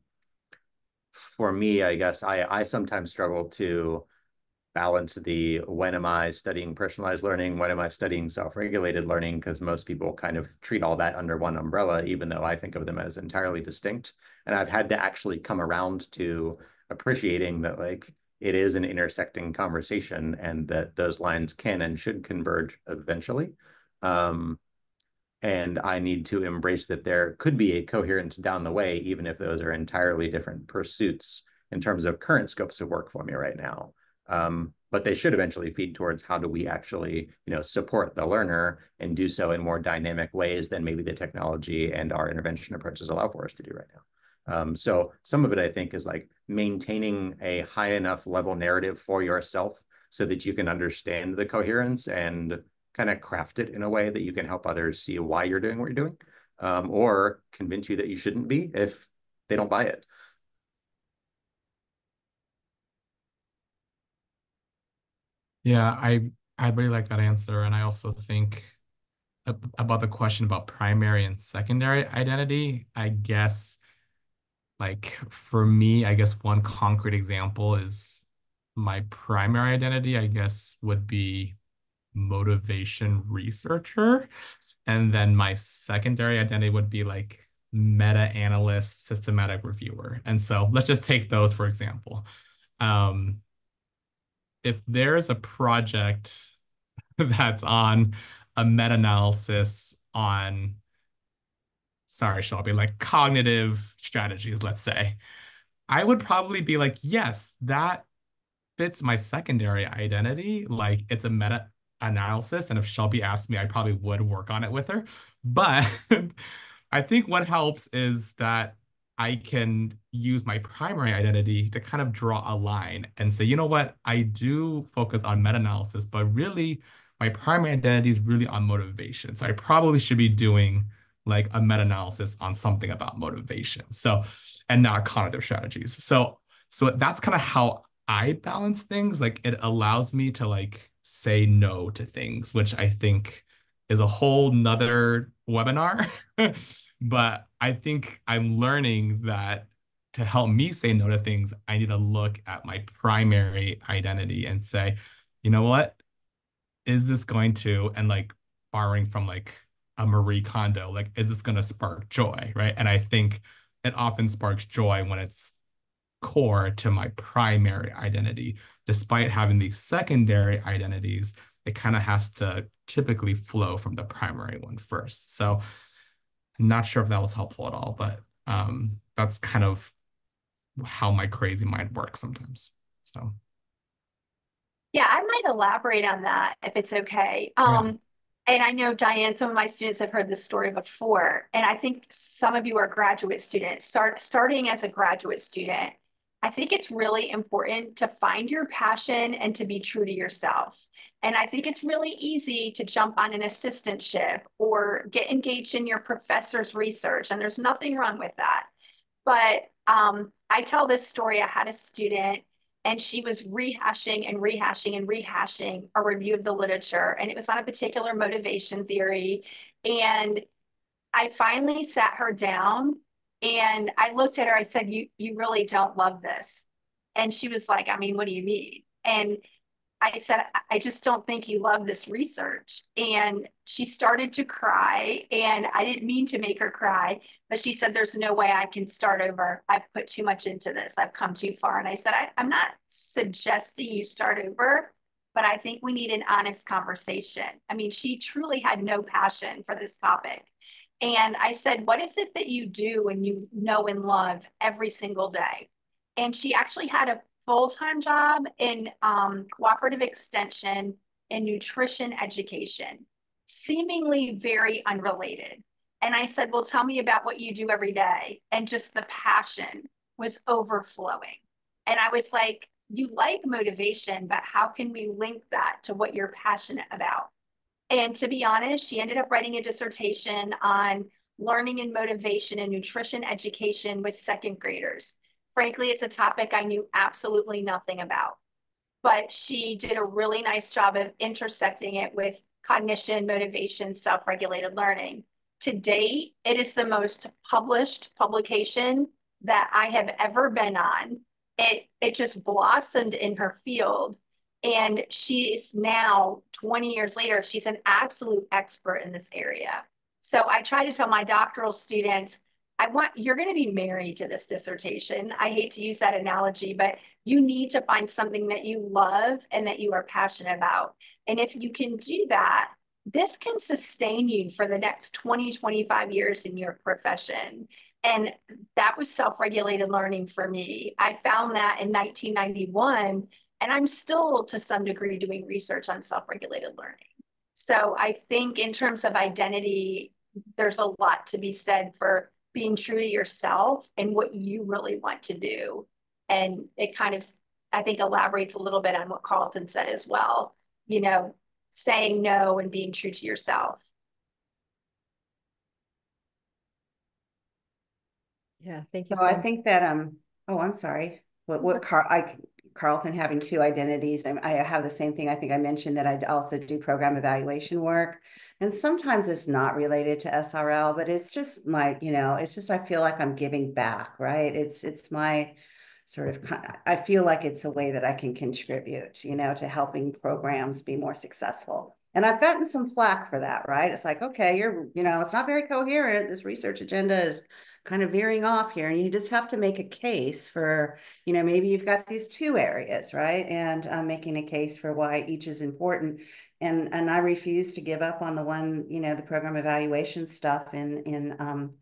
for me, I guess I, I sometimes struggle to balance the when am I studying personalized learning, when am I studying self-regulated learning, because most people kind of treat all that under one umbrella, even though I think of them as entirely distinct. And I've had to actually come around to appreciating that like it is an intersecting conversation and that those lines can and should converge eventually. Um, and I need to embrace that there could be a coherence down the way, even if those are entirely different pursuits in terms of current scopes of work for me right now. Um, but they should eventually feed towards how do we actually, you know, support the learner and do so in more dynamic ways than maybe the technology and our intervention approaches allow for us to do right now. Um, so some of it, I think, is like maintaining a high enough level narrative for yourself so that you can understand the coherence and kind of craft it in a way that you can help others see why you're doing what you're doing, um, or convince you that you shouldn't be if they don't buy it. Yeah, I, I really like that answer. And I also think about the question about primary and secondary identity. I guess, like for me, I guess one concrete example is my primary identity, I guess, would be motivation researcher. And then my secondary identity would be like meta-analyst, systematic reviewer. And so let's just take those, for example. Um, If there's a project that's on a meta-analysis on, sorry, Shelbi, like cognitive strategies, let's say, I would probably be like, yes, that fits my secondary identity. Like it's a meta-analysis. And if Shelbi asked me, I probably would work on it with her. But I think what helps is that I can use my primary identity to kind of draw a line and say, you know what, I do focus on meta-analysis, but really my primary identity is really on motivation. So I probably should be doing like a meta-analysis on something about motivation. So, and not cognitive strategies. So, so that's kind of how I balance things. Like it allows me to like say no to things, which I think is a whole nother webinar. But I think I'm learning that to help me say no to things, I need to look at my primary identity and say, you know what, is this going to, and like borrowing from like a Marie Kondo, like, is this going to spark joy, right? And I think it often sparks joy when it's core to my primary identity, despite having these secondary identities it kind of has to typically flow from the primary one first. So I'm not sure if that was helpful at all, but um, that's kind of how my crazy mind works sometimes. So. Yeah, I might elaborate on that if it's okay. Um, yeah. And I know, Diane, some of my students have heard this story before, and I think some of you are graduate students. Start, starting as a graduate student, I think it's really important to find your passion and to be true to yourself. And I think it's really easy to jump on an assistantship or get engaged in your professor's research, and there's nothing wrong with that. But um, I tell this story. I had a student, and she was rehashing and rehashing and rehashing a review of the literature, and it was on a particular motivation theory. And I finally sat her down, and I looked at her, I said, you, you really don't love this. And she was like, I mean, what do you mean? And I said, I just don't think you love this research. And she started to cry, and I didn't mean to make her cry, but she said, there's no way I can start over. I've put too much into this. I've come too far. And I said, I, I'm not suggesting you start over, but I think we need an honest conversation. I mean, she truly had no passion for this topic. And I said, what is it that you do and you know and love every single day? And she actually had a full-time job in um, cooperative extension and nutrition education, seemingly very unrelated. And I said, well, tell me about what you do every day. And just the passion was overflowing. And I was like, you like motivation, but how can we link that to what you're passionate about? And to be honest, she ended up writing a dissertation on learning and motivation and nutrition education with second graders. Frankly, it's a topic I knew absolutely nothing about, but she did a really nice job of intersecting it with cognition, motivation, self-regulated learning. To date, it is the most published publication that I have ever been on. It, it just blossomed in her field. And she is now, twenty years later, she's an absolute expert in this area. So I try to tell my doctoral students, I want, you're going to be married to this dissertation. I hate to use that analogy, but you need to find something that you love and that you are passionate about. And if you can do that, this can sustain you for the next twenty, twenty-five years in your profession. And that was self-regulated learning for me. I found that in nineteen ninety-one, and I'm still to some degree doing research on self-regulated learning. So I think in terms of identity, there's a lot to be said for being true to yourself and what you really want to do. And it kind of, I think, elaborates a little bit on what Carlton said as well, you know, saying no and being true to yourself. Yeah, thank you. So, so I think that, um, oh, I'm sorry. What, what Carl, I, Carlton having two identities, I, I have the same thing. I think I mentioned that I also do program evaluation work. And sometimes it's not related to S R L, but it's just my, you know, it's just, I feel like I'm giving back, right? It's, it's my sort of, I feel like it's a way that I can contribute, you know, to helping programs be more successful. And I've gotten some flack for that, right? It's like, okay, you're, you know, it's not very coherent. This research agenda is kind of veering off here, and you just have to make a case for, you know, maybe you've got these two areas, right? And um, making a case for why each is important. And, and I refuse to give up on the one, you know, the program evaluation stuff in, in, um,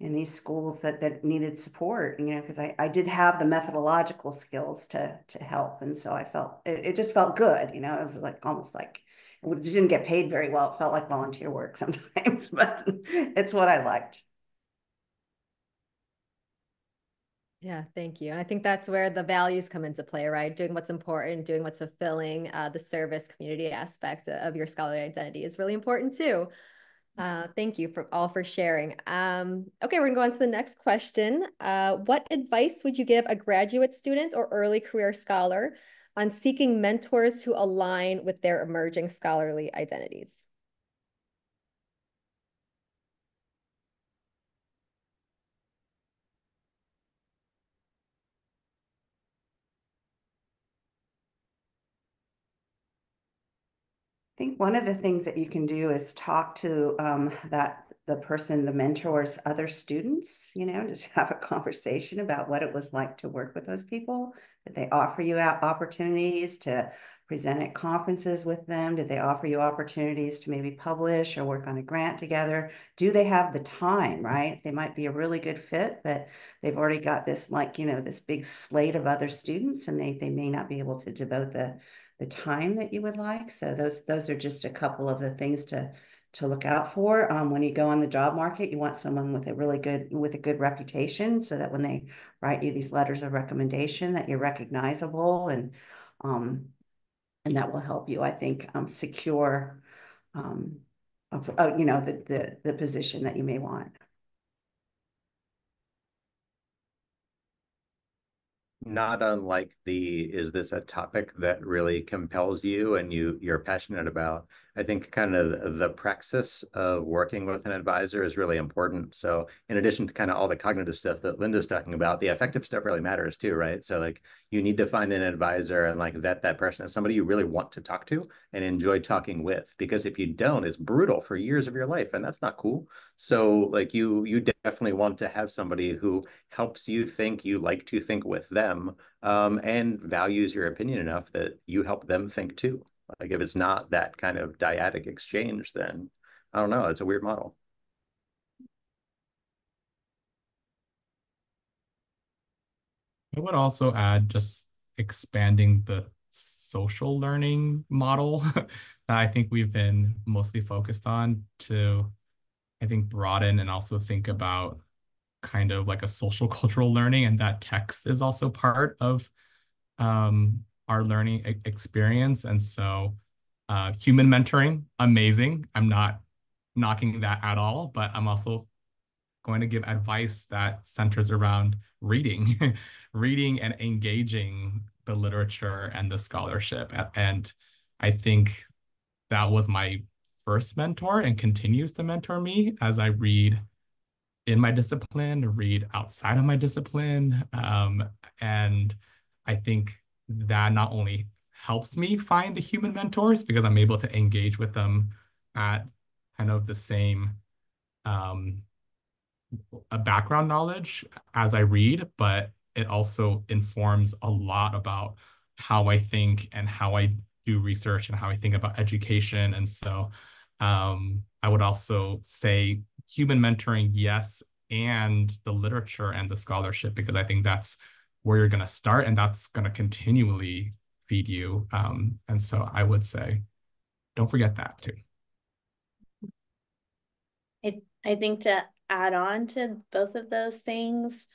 in these schools that, that needed support, you know, because I, I did have the methodological skills to, to help. And so I felt, it, it just felt good, you know, it was like, almost like, we just didn't get paid very well. It felt like volunteer work sometimes, but it's what I liked. Yeah, thank you. And I think that's where the values come into play, right? Doing what's important, doing what's fulfilling, uh, the service community aspect of your scholarly identity is really important too. Uh, thank you for all for sharing. Um, okay, we're gonna go on to the next question. Uh, what advice would you give a graduate student or early career scholar on seeking mentors who align with their emerging scholarly identities? I think one of the things that you can do is talk to um, that the person, the mentor's other students, you know, just have a conversation about what it was like to work with those people. Did they offer you out opportunities to present at conferences with them? Did they offer you opportunities to maybe publish or work on a grant together? Do they have the time, right? They might be a really good fit, but they've already got this, like, you know, this big slate of other students, and they, they may not be able to devote the, the time that you would like. So those, those are just a couple of the things to, to look out for. Um, when you go on the job market, you want someone with a really good, with a good reputation, so that when they write you these letters of recommendation, that you're recognizable, and, um, and that will help you, I think, um, secure, um, a, a, you know, the, the, the position that you may want. Not unlike the, is this a topic that really compels you and you, you're passionate about? I think kind of the praxis of working with an advisor is really important. So in addition to kind of all the cognitive stuff that Linda's talking about, the affective stuff really matters too, right? So like you need to find an advisor and like vet that person as somebody you really want to talk to and enjoy talking with, because if you don't, it's brutal for years of your life, and that's not cool. So like you, you definitely want to have somebody who helps you think, you like to think with them, um, and values your opinion enough that you help them think too. Like if it's not that kind of dyadic exchange, then I don't know, it's a weird model. I would also add just expanding the social learning model that I think we've been mostly focused on to, I think, broaden and also think about kind of like a social cultural learning, and that text is also part of um, our learning experience. And so uh, human mentoring, amazing. I'm not knocking that at all, but I'm also going to give advice that centers around reading, reading and engaging the literature and the scholarship. And I think that was my first mentor and continues to mentor me as I read in my discipline, read outside of my discipline. Um, and I think that not only helps me find the human mentors because I'm able to engage with them at kind of the same um, background knowledge as I read, but it also informs a lot about how I think and how I do research and how I think about education. And so um, I would also say human mentoring, yes, and the literature and the scholarship, because I think that's where you're going to start, and that's going to continually feed you. Um, and so I would say, don't forget that too. I, I think to add on to both of those things,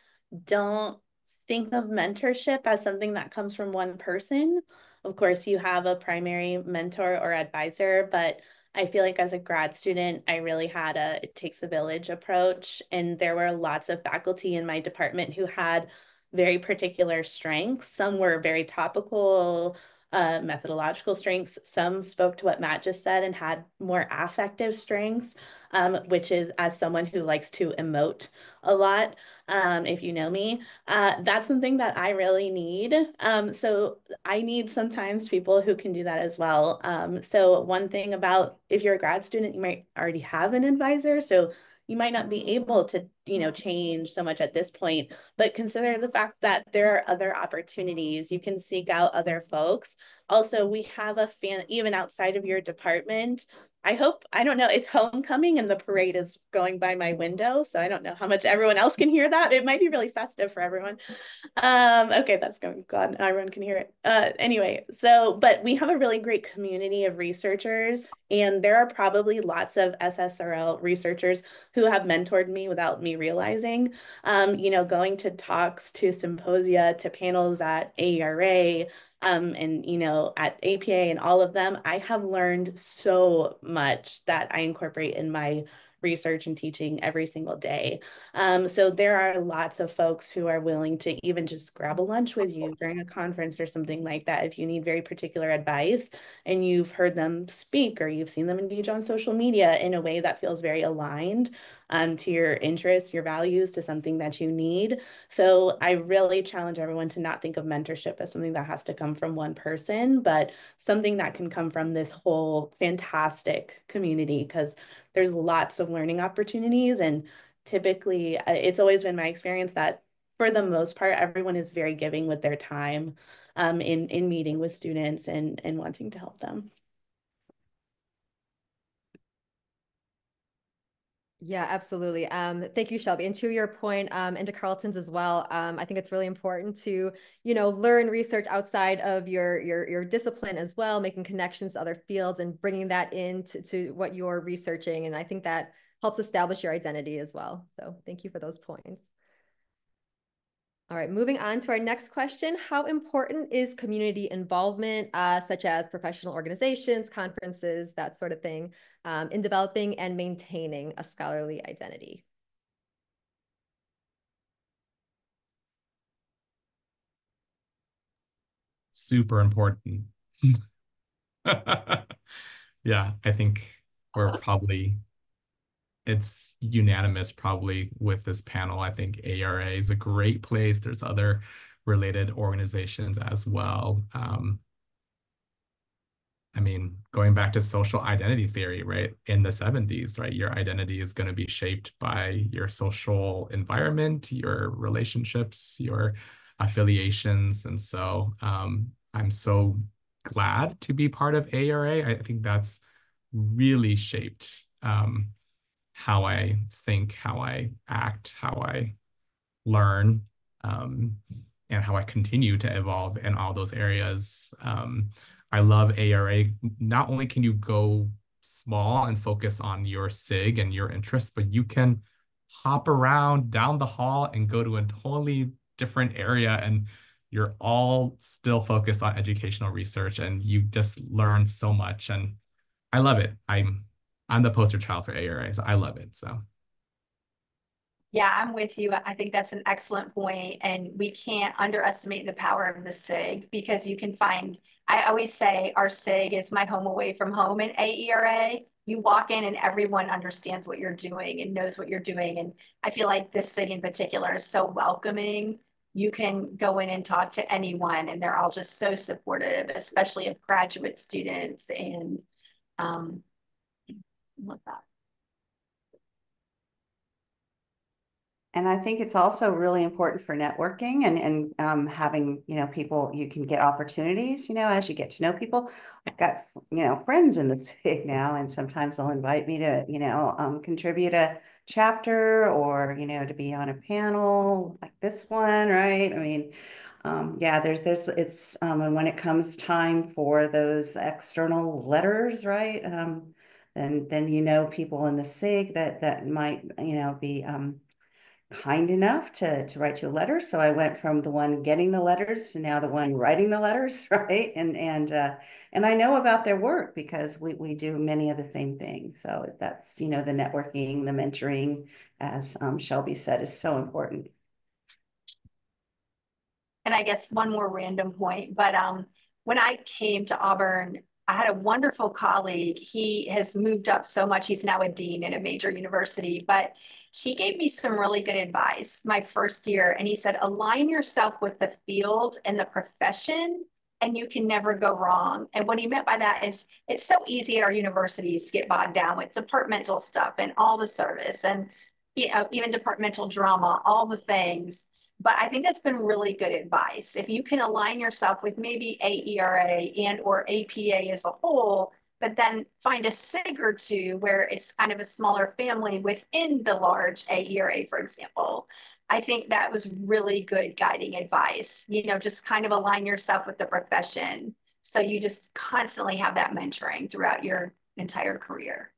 don't think of mentorship as something that comes from one person. Of course, you have a primary mentor or advisor, but I feel like as a grad student, I really had a it takes a village approach, and there were lots of faculty in my department who had very particular strengths. Some were very topical, uh, methodological strengths. Some spoke to what Matt just said and had more affective strengths, um, which is, as someone who likes to emote a lot, um, if you know me, uh, that's something that I really need. Um, so I need sometimes people who can do that as well. Um, so one thing about, if you're a grad student, you might already have an advisor. So you might not be able to, you know, change so much at this point, but consider the fact that there are other opportunities. You can seek out other folks. Also, we have a fan, even outside of your department. I hope, I don't know, it's homecoming and the parade is going by my window, so I don't know how much everyone else can hear that. It might be really festive for everyone. Um, okay, that's going, glad everyone can hear it. Uh, anyway, so, but we have a really great community of researchers, and there are probably lots of S S R L researchers who have mentored me without me realizing, um, you know, going to talks, to symposia, to panels at A E R A, Um, and, you know, at A P A and all of them, I have learned so much that I incorporate in my research and teaching every single day. Um, so there are lots of folks who are willing to even just grab a lunch with you during a conference or something like that if you need very particular advice and you've heard them speak or you've seen them engage on social media in a way that feels very aligned Um, to your interests, your values, to something that you need. So I really challenge everyone to not think of mentorship as something that has to come from one person, but something that can come from this whole fantastic community, because there's lots of learning opportunities. And typically, it's always been my experience that for the most part, everyone is very giving with their time um, in, in meeting with students and, and wanting to help them. Yeah, absolutely. Um, thank you, Shelbi. And to your point, um, and to Carlton's as well, um, I think it's really important to, you know, learn research outside of your your your discipline as well, making connections to other fields and bringing that into to what you're researching. And I think that helps establish your identity as well. So thank you for those points. All right, moving on to our next question. How important is community involvement, uh, such as professional organizations, conferences, that sort of thing, um, in developing and maintaining a scholarly identity? Super important. Yeah, I think we're probably, it's unanimous probably with this panel. I think A E R A is a great place. There's other related organizations as well. Um, I mean, going back to social identity theory, right? In the seventies, right? Your identity is going to be shaped by your social environment, your relationships, your affiliations. And so um, I'm so glad to be part of A E R A. I think that's really shaped um, how I think, how I act, how I learn, um, and how I continue to evolve in all those areas. Um, I love A E R A. Not only can you go small and focus on your S I G and your interests, but you can hop around down the hall and go to a totally different area, and you're all still focused on educational research, and you just learn so much. And I love it. I'm I'm the poster child for A E R A, so I love it. So, yeah, I'm with you. I think that's an excellent point, and we can't underestimate the power of the S I G, because you can find. I always say our S I G is my home away from home in A E R A. You walk in, and everyone understands what you're doing and knows what you're doing. And I feel like this S I G in particular is so welcoming. You can go in and talk to anyone, and they're all just so supportive, especially of graduate students and. Um, Love that. And I think it's also really important for networking and, and um, having, you know, people, you can get opportunities, you know, as you get to know people. I've got, you know, friends in the city now, and sometimes they'll invite me to, you know, um, contribute a chapter or, you know, to be on a panel like this one, right? I mean, Um, yeah, there's, there's, it's, um, and when it comes time for those external letters, right? Um, and then, you know, people in the S I G that, that might, you know, be um, kind enough to, to write you a letter. So I went from the one getting the letters to now the one writing the letters, right? And, and, uh, and I know about their work because we, we do many of the same things. So that's, you know, the networking, the mentoring, as um, Shelbi said, is so important. And I guess one more random point, but um, when I came to Auburn, I had a wonderful colleague. He has moved up so much. He's now a dean at a major university, but he gave me some really good advice my first year. And he said, align yourself with the field and the profession, and you can never go wrong. And what he meant by that is it's so easy at our universities to get bogged down with departmental stuff and all the service and, you know, even departmental drama, all the things. But I think that's been really good advice. If you can align yourself with maybe A E R A and or A P A as a whole, but then find a S I G or two where it's kind of a smaller family within the large A E R A, for example, I think that was really good guiding advice. You know, just kind of align yourself with the profession. So you just constantly have that mentoring throughout your entire career.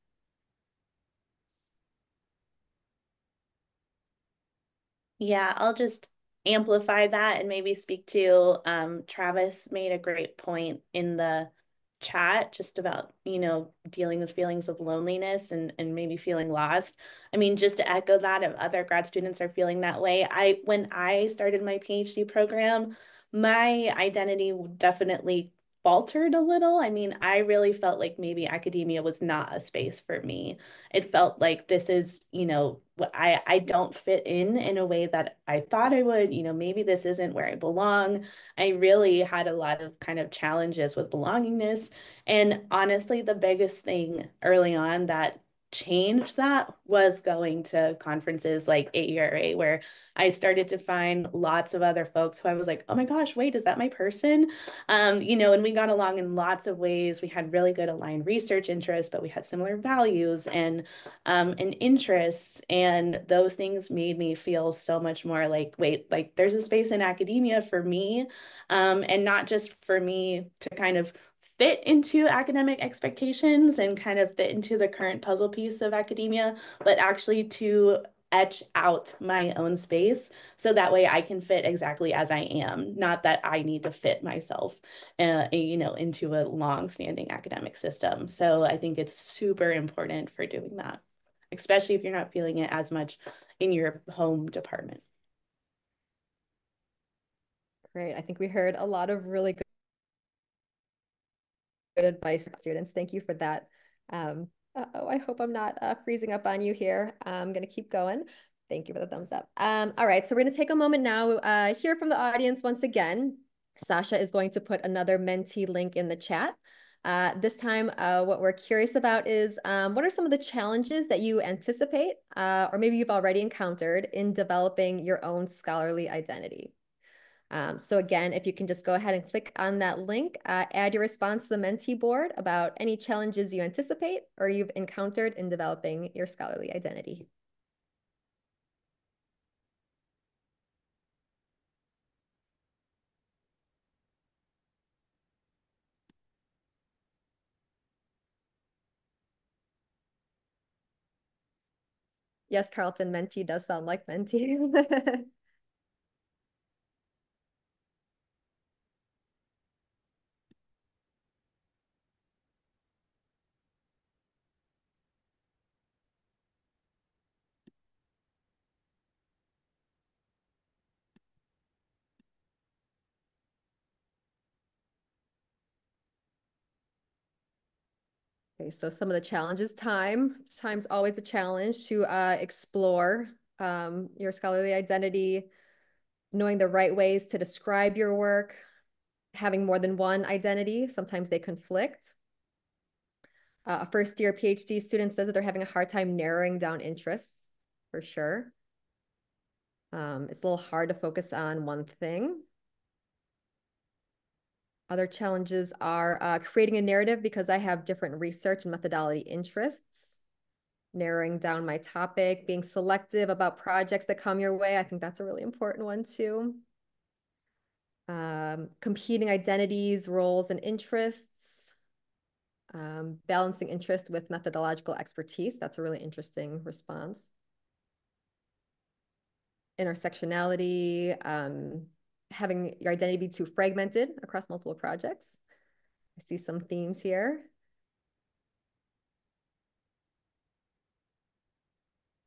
Yeah, I'll just amplify that and maybe speak to um, Travis made a great point in the chat just about, you know, dealing with feelings of loneliness and, and maybe feeling lost. I mean, just to echo that, if other grad students are feeling that way, I when I started my PhD program, my identity definitely faltered a little. I mean, I really felt like maybe academia was not a space for me. It felt like this is, you know, I, I don't fit in in a way that I thought I would, you know, maybe this isn't where I belong. I really had a lot of kind of challenges with belongingness. And honestly, the biggest thing early on that change that was going to conferences like A E R A, where I started to find lots of other folks who I was like, oh my gosh, wait, is that my person? Um, you know, and we got along in lots of ways. We had really good aligned research interests, but we had similar values and, um, and interests. And those things made me feel so much more like, wait, like there's a space in academia for me, um, and not just for me to kind of fit into academic expectations and kind of fit into the current puzzle piece of academia, but actually to etch out my own space so that way I can fit exactly as I am, not that I need to fit myself, uh, you know, into a long-standing academic system. So I think it's super important for doing that, especially if you're not feeling it as much in your home department. Great. I think we heard a lot of really good Good advice, students. Thank you for that. Um, uh-oh, I hope I'm not uh, freezing up on you here. I'm going to keep going. Thank you for the thumbs up. Um, all right, so we're going to take a moment now, uh, hear from the audience once again. Sasha is going to put another mentee link in the chat. Uh, this time, uh, what we're curious about is um, what are some of the challenges that you anticipate, uh, or maybe you've already encountered in developing your own scholarly identity? Um, so again, if you can just go ahead and click on that link, uh, add your response to the mentee board about any challenges you anticipate or you've encountered in developing your scholarly identity. Yes, Carlton, mentee does sound like mentee. Okay, so some of the challenges, time. Time's always a challenge to uh, explore um, your scholarly identity, knowing the right ways to describe your work, having more than one identity. Sometimes they conflict. Uh, a first-year PhD student says that they're having a hard time narrowing down interests, for sure. Um, it's a little hard to focus on one thing. Other challenges are uh, creating a narrative because I have different research and methodology interests, narrowing down my topic, being selective about projects that come your way. I think that's a really important one too. Um, competing identities, roles, and interests, um, balancing interest with methodological expertise. That's a really interesting response. Intersectionality, um, having your identity be too fragmented across multiple projects. I see some themes here.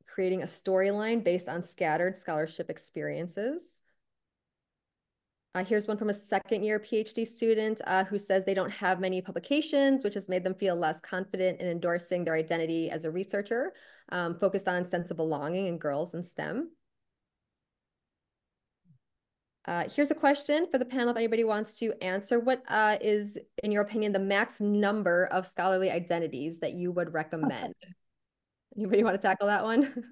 Creating a storyline based on scattered scholarship experiences. Uh, here's one from a second year PhD student uh, who says they don't have many publications, which has made them feel less confident in endorsing their identity as a researcher, um, focused on sense of belonging in girls in STEM. Uh, here's a question for the panel if anybody wants to answer. What uh, is, in your opinion, the max number of scholarly identities that you would recommend? Anybody want to tackle that one?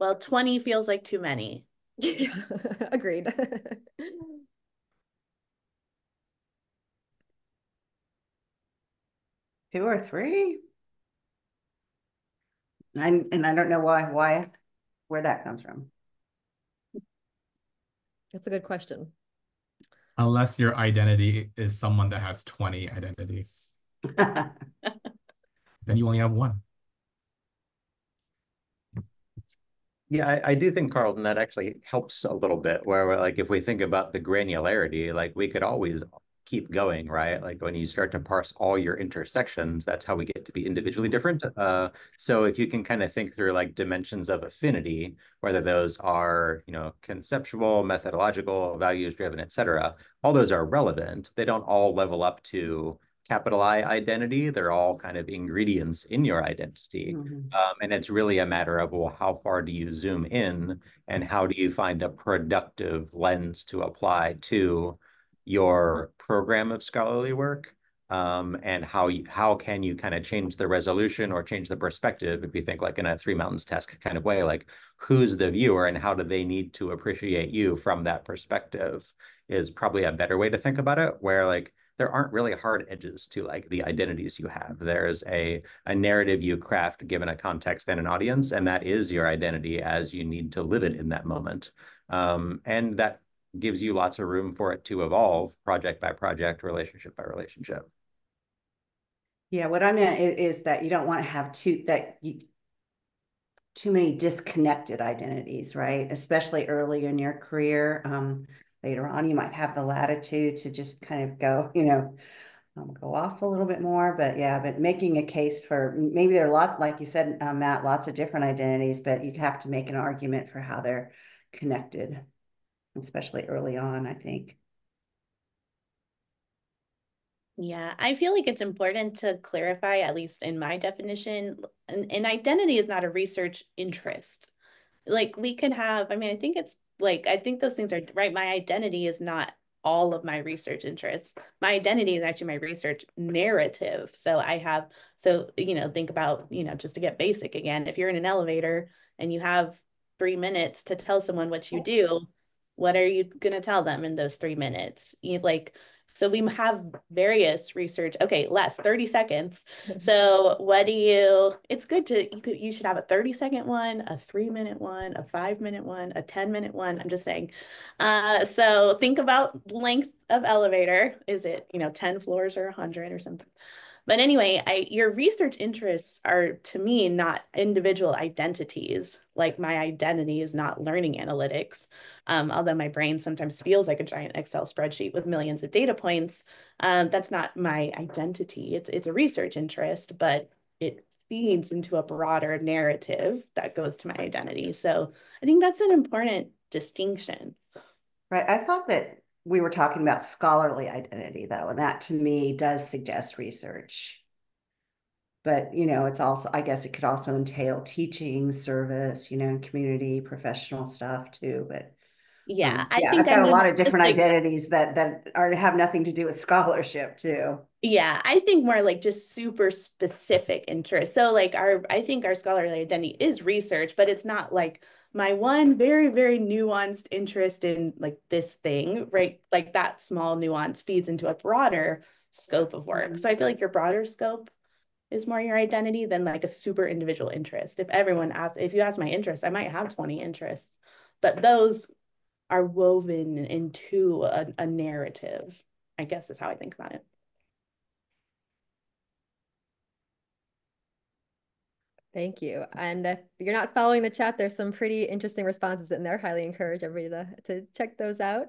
Well, twenty feels like too many. Yeah, agreed. Two or three? And, and I don't know why, why. where that comes from. That's a good question. Unless your identity is someone that has twenty identities, then you only have one. Yeah, I, I do think, Carlton, that actually helps a little bit where we're like, if we think about the granularity, like we could always keep going, right? Like when you start to parse all your intersections, that's how we get to be individually different. Uh, so if you can kind of think through like dimensions of affinity, whether those are, you know, conceptual, methodological, values driven, et cetera, all those are relevant. They don't all level up to capital I identity. They're all kind of ingredients in your identity. Mm-hmm. Um, and it's really a matter of, well, how far do you zoom in and how do you find a productive lens to apply to your program of scholarly work, um, and how you, how can you kind of change the resolution or change the perspective, if you think like in a Three Mountains Task kind of way, like who's the viewer and how do they need to appreciate you from that perspective is probably a better way to think about it, where like there aren't really hard edges to like the identities you have. There's a, a narrative you craft given a context and an audience, and that is your identity as you need to live it in that moment. Um, and that gives you lots of room for it to evolve project by project, relationship by relationship. Yeah, what I meant is, is that you don't want to have too, that you, too many disconnected identities, right? Especially early in your career. Um, Later on, you might have the latitude to just kind of go, you know, um, go off a little bit more. But yeah, but making a case for maybe there are lots, like you said, uh, Matt, lots of different identities, but you have to make an argument for how they're connected, especially early on, I think. Yeah, I feel like it's important to clarify, at least in my definition, an, an identity is not a research interest. Like we can have, I mean, I think it's like, I think those things are right. My identity is not all of my research interests. My identity is actually my research narrative. So I have, so, you know, think about, you know, just to get basic again, if you're in an elevator and you have three minutes to tell someone what you do, what are you going to tell them in those three minutes? You like, so we have various research. Okay, less thirty seconds. So what do you, it's good to, you, could, you should have a thirty second one, a three minute one, a five minute one, a ten minute one. I'm just saying. Uh, so think about length of elevator. Is it, you know, ten floors or one hundred or something? But anyway, I, your research interests are, to me, not individual identities. Like my identity is not learning analytics, um, although my brain sometimes feels like a giant Excel spreadsheet with millions of data points. Um, that's not my identity. It's, it's a research interest, but it feeds into a broader narrative that goes to my identity. So I think that's an important distinction. Right. I thought that we were talking about scholarly identity, though, and that to me does suggest research. But, you know, it's also, I guess it could also entail teaching, service, you know, community, professional stuff, too. But yeah, um, I yeah, think I've got I a lot of different like, identities that that are have nothing to do with scholarship, too. Yeah, I think more like just super specific interests. So like our I think our scholarly identity is research, but it's not like my one very, very nuanced interest in like this thing, right? Like that small nuance feeds into a broader scope of work. So I feel like your broader scope is more your identity than like a super individual interest. If everyone asks, if you ask my interest, I might have twenty interests, but those are woven into a, a narrative, I guess is how I think about it. Thank you. And if you're not following the chat, there's some pretty interesting responses in there. Highly encourage everybody to, to check those out.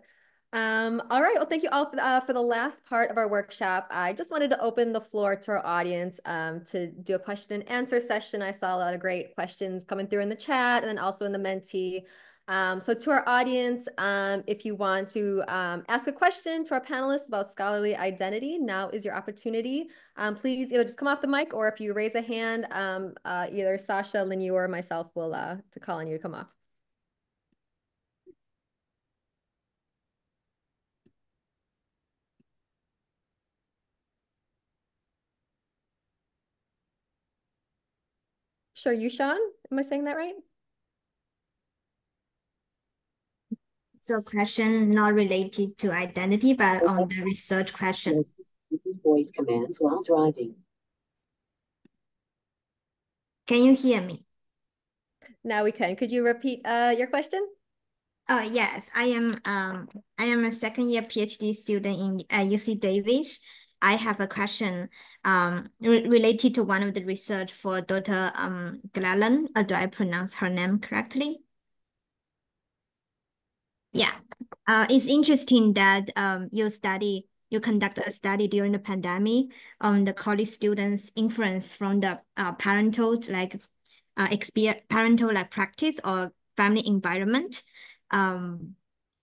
Um, all right. Well, thank you all for, uh, for the last part of our workshop. I just wanted to open the floor to our audience um, to do a question and answer session. I saw a lot of great questions coming through in the chat and then also in the mentee. Um, so to our audience, um, if you want to um, ask a question to our panelists about scholarly identity, now is your opportunity. Um, please either just come off the mic, or if you raise a hand, um, uh, either Sasha, Lin Yu, or myself will uh, to call on you to come off. Sure, Yushan, am I saying that right? So question not related to identity, but on the research question. Voice commands while driving. Can you hear me? Now we can. Could you repeat uh, your question? Oh yes, I am. Um, I am a second year PhD student in uh, U C Davis. I have a question um, re related to one of the research for Doctor Um Glennon. Uh, do I pronounce her name correctly? Yeah, uh, it's interesting that um, you study, you conduct a study during the pandemic on the college students' influence from the uh, parental like uh, experience, parental like practice or family environment. Um,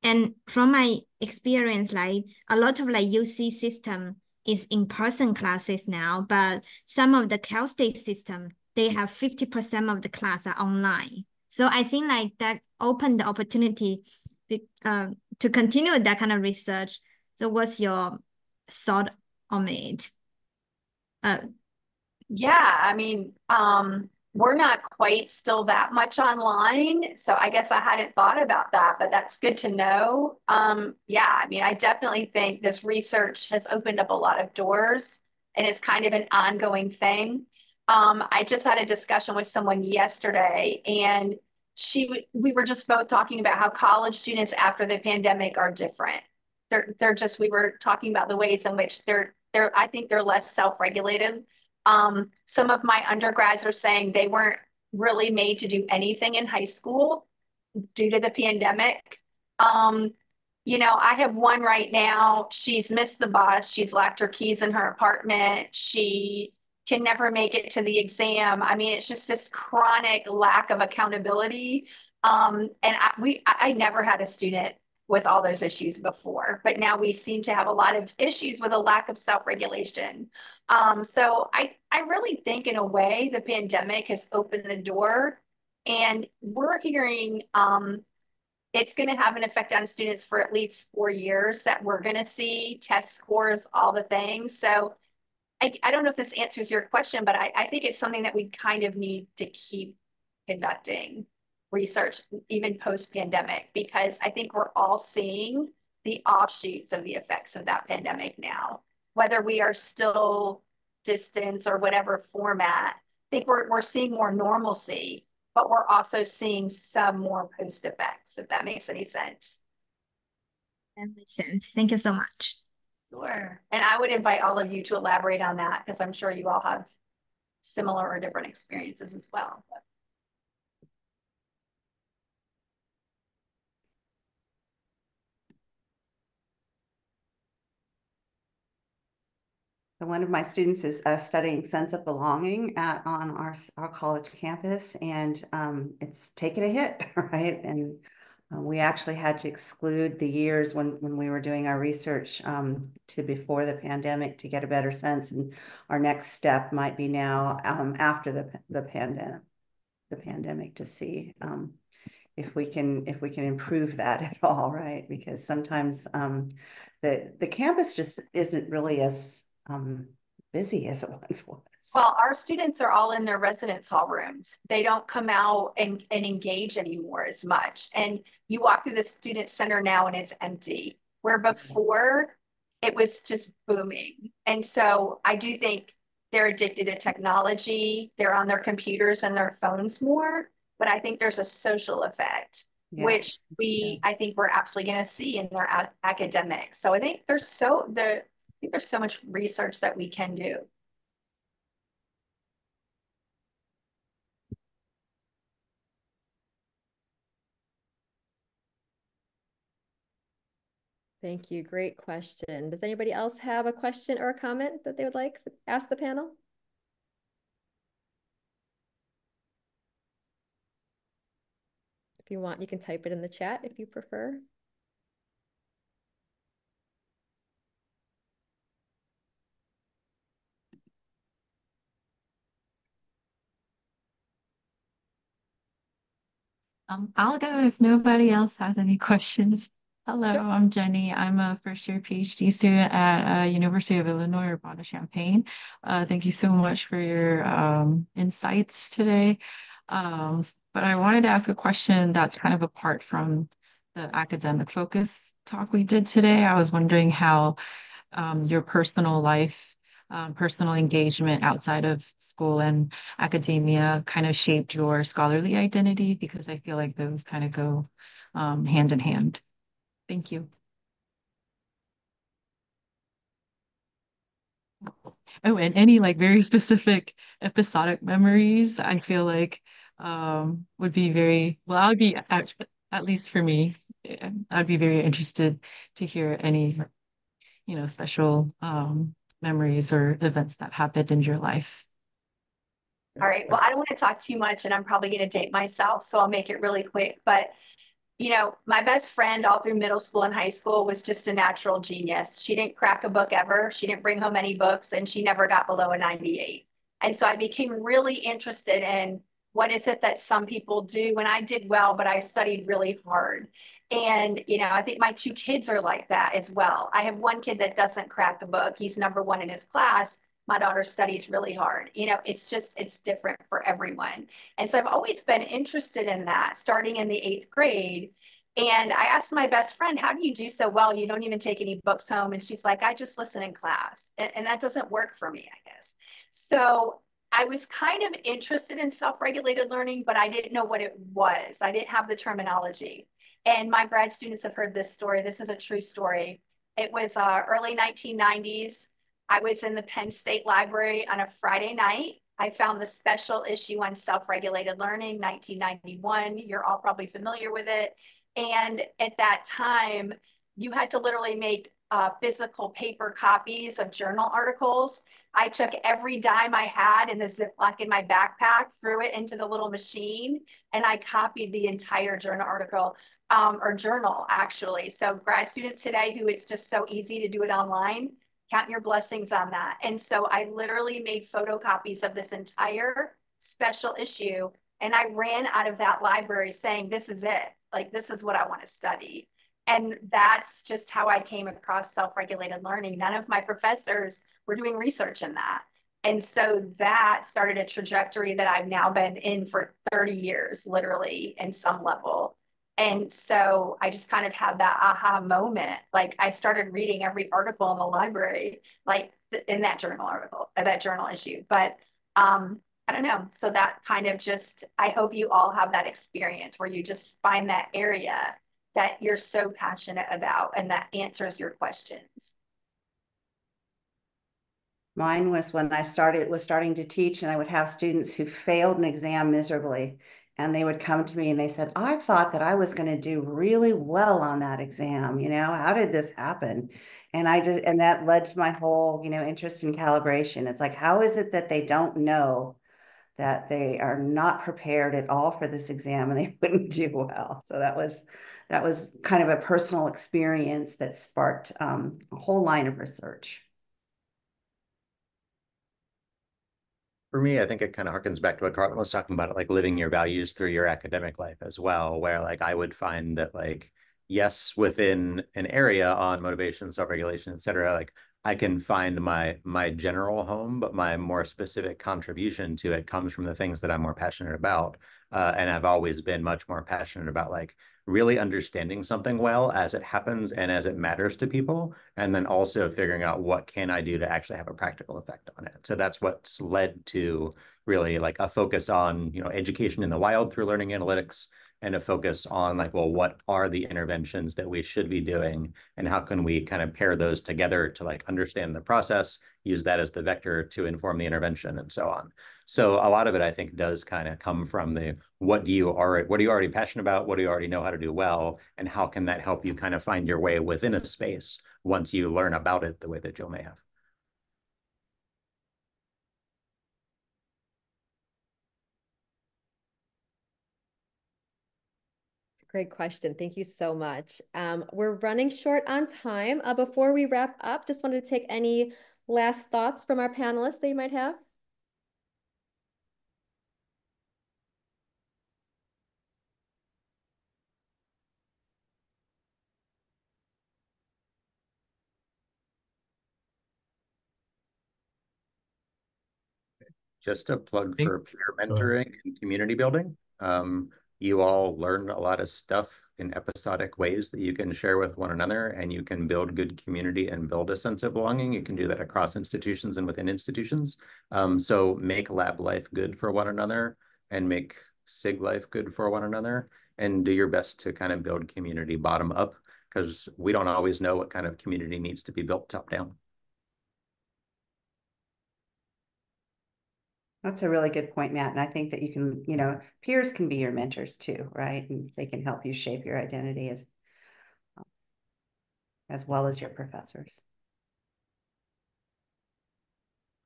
and from my experience, like a lot of like U C system is in-person classes now, but some of the Cal State system, they have fifty percent of the class are online. So I think like that opened the opportunity Uh, to continue that kind of research. So what's your thought on it? Uh, yeah, I mean, um, we're not quite still that much online. So I guess I hadn't thought about that, but that's good to know. Um, yeah, I mean, I definitely think this research has opened up a lot of doors, and it's kind of an ongoing thing. Um, I just had a discussion with someone yesterday, and she, we were just both talking about how college students after the pandemic are different. They're, they're just, we were talking about the ways in which they're, they're, I think they're less self-regulated. Um, some of my undergrads are saying they weren't really made to do anything in high school due to the pandemic. Um, you know, I have one right now, she's missed the bus, she's locked her keys in her apartment, she can never make it to the exam. I mean, it's just this chronic lack of accountability. Um, and I, we, I never had a student with all those issues before, but now we seem to have a lot of issues with a lack of self-regulation. Um, so I, I really think in a way, the pandemic has opened the door, and we're hearing um, it's gonna have an effect on students for at least four years that we're gonna see test scores, all the things. So I, I don't know if this answers your question, but I, I think it's something that we kind of need to keep conducting research, even post-pandemic, because I think we're all seeing the offshoots of the effects of that pandemic now, whether we are still distance or whatever format. I think we're, we're seeing more normalcy, but we're also seeing some more post-effects, if that makes any sense. That makes sense. Thank you so much. Sure. And I would invite all of you to elaborate on that, because I'm sure you all have similar or different experiences as well. So one of my students is uh, studying sense of belonging at, on our, our college campus, and um, it's taken a hit, right? And we actually had to exclude the years when, when we were doing our research um, to before the pandemic to get a better sense. And our next step might be now um, after the, the pandemic, the pandemic to see um, if we can, if we can improve that at all, right? Because sometimes um, the, the campus just isn't really as um, busy as it once was. Well, our students are all in their residence hall rooms. They don't come out and, and engage anymore as much. And you walk through the student center now and it's empty, where before it was just booming. And so I do think they're addicted to technology. They're on their computers and their phones more, but I think there's a social effect, yeah, which we, yeah. I think we're absolutely going to see in their academics. So I think there's so, the, I think there's so much research that we can do. Thank you. Great question. Does anybody else have a question or a comment that they would like to ask the panel? If you want, you can type it in the chat if you prefer. Um, I'll go if nobody else has any questions. Hello, sure. I'm Jenny. I'm a first-year PhD student at uh, University of Illinois, Urbana-Champaign. Uh, thank you so much for your um, insights today. Um, but I wanted to ask a question that's kind of apart from the academic focus talk we did today. I was wondering how um, your personal life, um, personal engagement outside of school and academia kind of shaped your scholarly identity, because I feel like those kind of go um, hand in hand. Thank you. Oh, and any like very specific episodic memories, I feel like um, would be very, well, I'd be, at, at least for me, I'd be very interested to hear any, you know, special um, memories or events that happened in your life. All right. Well, I don't want to talk too much, and I'm probably going to date myself, so I'll make it really quick, but you know, my best friend all through middle school and high school was just a natural genius. She didn't crack a book ever. She didn't bring home any books, and she never got below a ninety-eight. And so I became really interested in what is it that some people do. When I did well, but I studied really hard. And, you know, I think my two kids are like that as well. I have one kid that doesn't crack a book. He's number one in his class. my daughter studies really hard. You know, it's just, it's different for everyone. And so I've always been interested in that, starting in the eighth grade. And I asked my best friend, how do you do so well? You don't even take any books home. And she's like, I just listen in class. And, and that doesn't work for me, I guess. So I was kind of interested in self-regulated learning, but I didn't know what it was. I didn't have the terminology. And my grad students have heard this story. This is a true story. It was uh, early nineteen nineties. I was in the Penn State Library on a Friday night. I found the special issue on self-regulated learning, nineteen ninety-one. You're all probably familiar with it. And at that time, you had to literally make uh, physical paper copies of journal articles. I took every dime I had in the Ziploc in my backpack, threw it into the little machine, and I copied the entire journal article, um, or journal, actually. So grad students today who it's just so easy to do it online, count your blessings on that. And so I literally made photocopies of this entire special issue, and I ran out of that library saying, this is it. Like, this is what I want to study. And that's just how I came across self-regulated learning. None of my professors were doing research in that. And so that started a trajectory that I've now been in for thirty years, literally, in some level. And so I just kind of had that aha moment. Like, I started reading every article in the library, like in that journal article, that journal issue. But um, I don't know. So that kind of just, I hope you all have that experience where you just find that area that you're so passionate about and that answers your questions. Mine was when I started, was starting to teach, and I would have students who failed an exam miserably, and they would come to me and they said, I thought that I was going to do really well on that exam. You know, how did this happen? And I just, and that led to my whole, you know, interest in calibration. It's like, how is it that they don't know that they are not prepared at all for this exam and they wouldn't do well? So that was, that was kind of a personal experience that sparked um, a whole line of research. For me, I think it kind of harkens back to what Carlton was talking about, like living your values through your academic life as well, where like I would find that like, yes, within an area on motivation, self-regulation, et cetera, like I can find my my general home, but my more specific contribution to it comes from the things that I'm more passionate about. Uh, and I've always been much more passionate about like really understanding something well as it happens and as it matters to people, and then also figuring out what can I do to actually have a practical effect on it. So that's what's led to really like a focus on, you know, education in the wild through learning analytics, and a focus on like, well, what are the interventions that we should be doing and how can we kind of pair those together to like understand the process, use that as the vector to inform the intervention and so on. So a lot of it, I think, does kind of come from the, what do you already, what are you already passionate about? What do you already know how to do well? And how can that help you kind of find your way within a space once you learn about it the way that Jill may have? Great question. Thank you so much. Um, we're running short on time. Uh, before we wrap up, just wanted to take any last thoughts from our panelists that you might have. Just a plug for peer mentoring and community building. Um, You all learn a lot of stuff in episodic ways that you can share with one another, and you can build good community and build a sense of belonging. You can do that across institutions and within institutions. Um, so make lab life good for one another and make SIG life good for one another, and do your best to kind of build community bottom up, because we don't always know what kind of community needs to be built top down. That's a really good point, Matt. And I think that you can, you know, peers can be your mentors too, right? And they can help you shape your identity as, as well as your professors.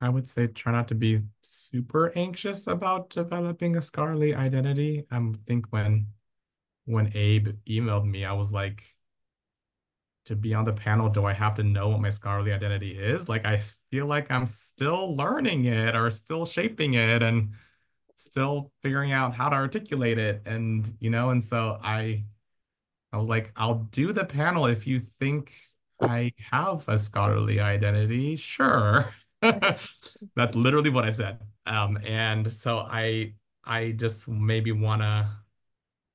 I would say try not to be super anxious about developing a scholarly identity. I think when, when Abe emailed me, I was like, to be on the panel, do I have to know what my scholarly identity is? Like, I feel like I'm still learning it or still shaping it and still figuring out how to articulate it. And, you know, and so I, I was like, I'll do the panel if you think I have a scholarly identity, sure. That's literally what I said. Um, and so I, I just maybe want to,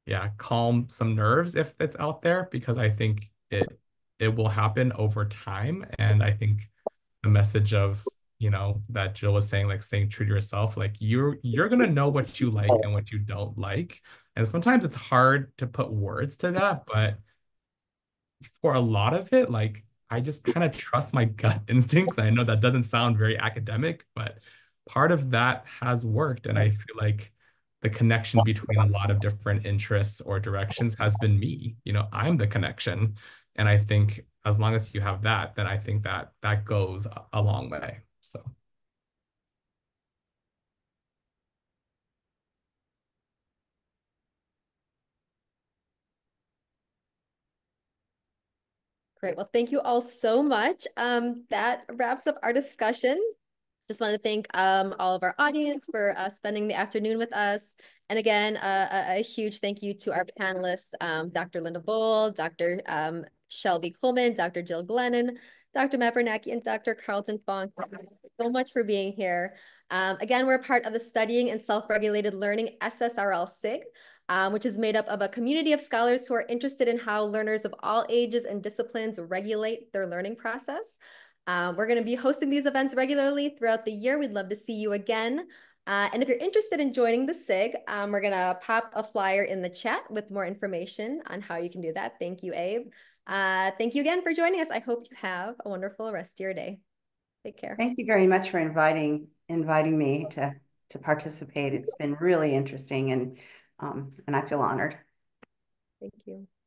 yeah, calm some nerves if it's out there, because I think it, it will happen over time. And I think the message of, you know, that Jill was saying, like staying true to yourself, like you're, you're going to know what you like and what you don't like. And sometimes it's hard to put words to that, but for a lot of it, like I just kind of trust my gut instincts. I know that doesn't sound very academic, but part of that has worked. And I feel like the connection between a lot of different interests or directions has been me. You know, I'm the connection. And I think as long as you have that, then I think that that goes a long way. So. Great. Well, thank you all so much. Um, that wraps up our discussion. Just want to thank um, all of our audience for uh, spending the afternoon with us. And again, uh, a, a huge thank you to our panelists, um, Doctor Linda Bol, Doctor Um, Shelbi Kuhlmann, Doctor Jill Glennon, Doctor Matt Bernacki, and Doctor Carlton Fong. Thank you so much for being here. Um, again, we're part of the Studying and Self-Regulated Learning S S R L SIG. Um, which is made up of a community of scholars who are interested in how learners of all ages and disciplines regulate their learning process. Um, we're going to be hosting these events regularly throughout the year. We'd love to see you again. Uh, and if you're interested in joining the SIG, um, we're going to pop a flyer in the chat with more information on how you can do that. Thank you, Abe. Uh, thank you again for joining us. I hope you have a wonderful rest of your day. Take care. Thank you very much for inviting inviting me to, to participate. It's been really interesting, and Um, and I feel honored. Thank you.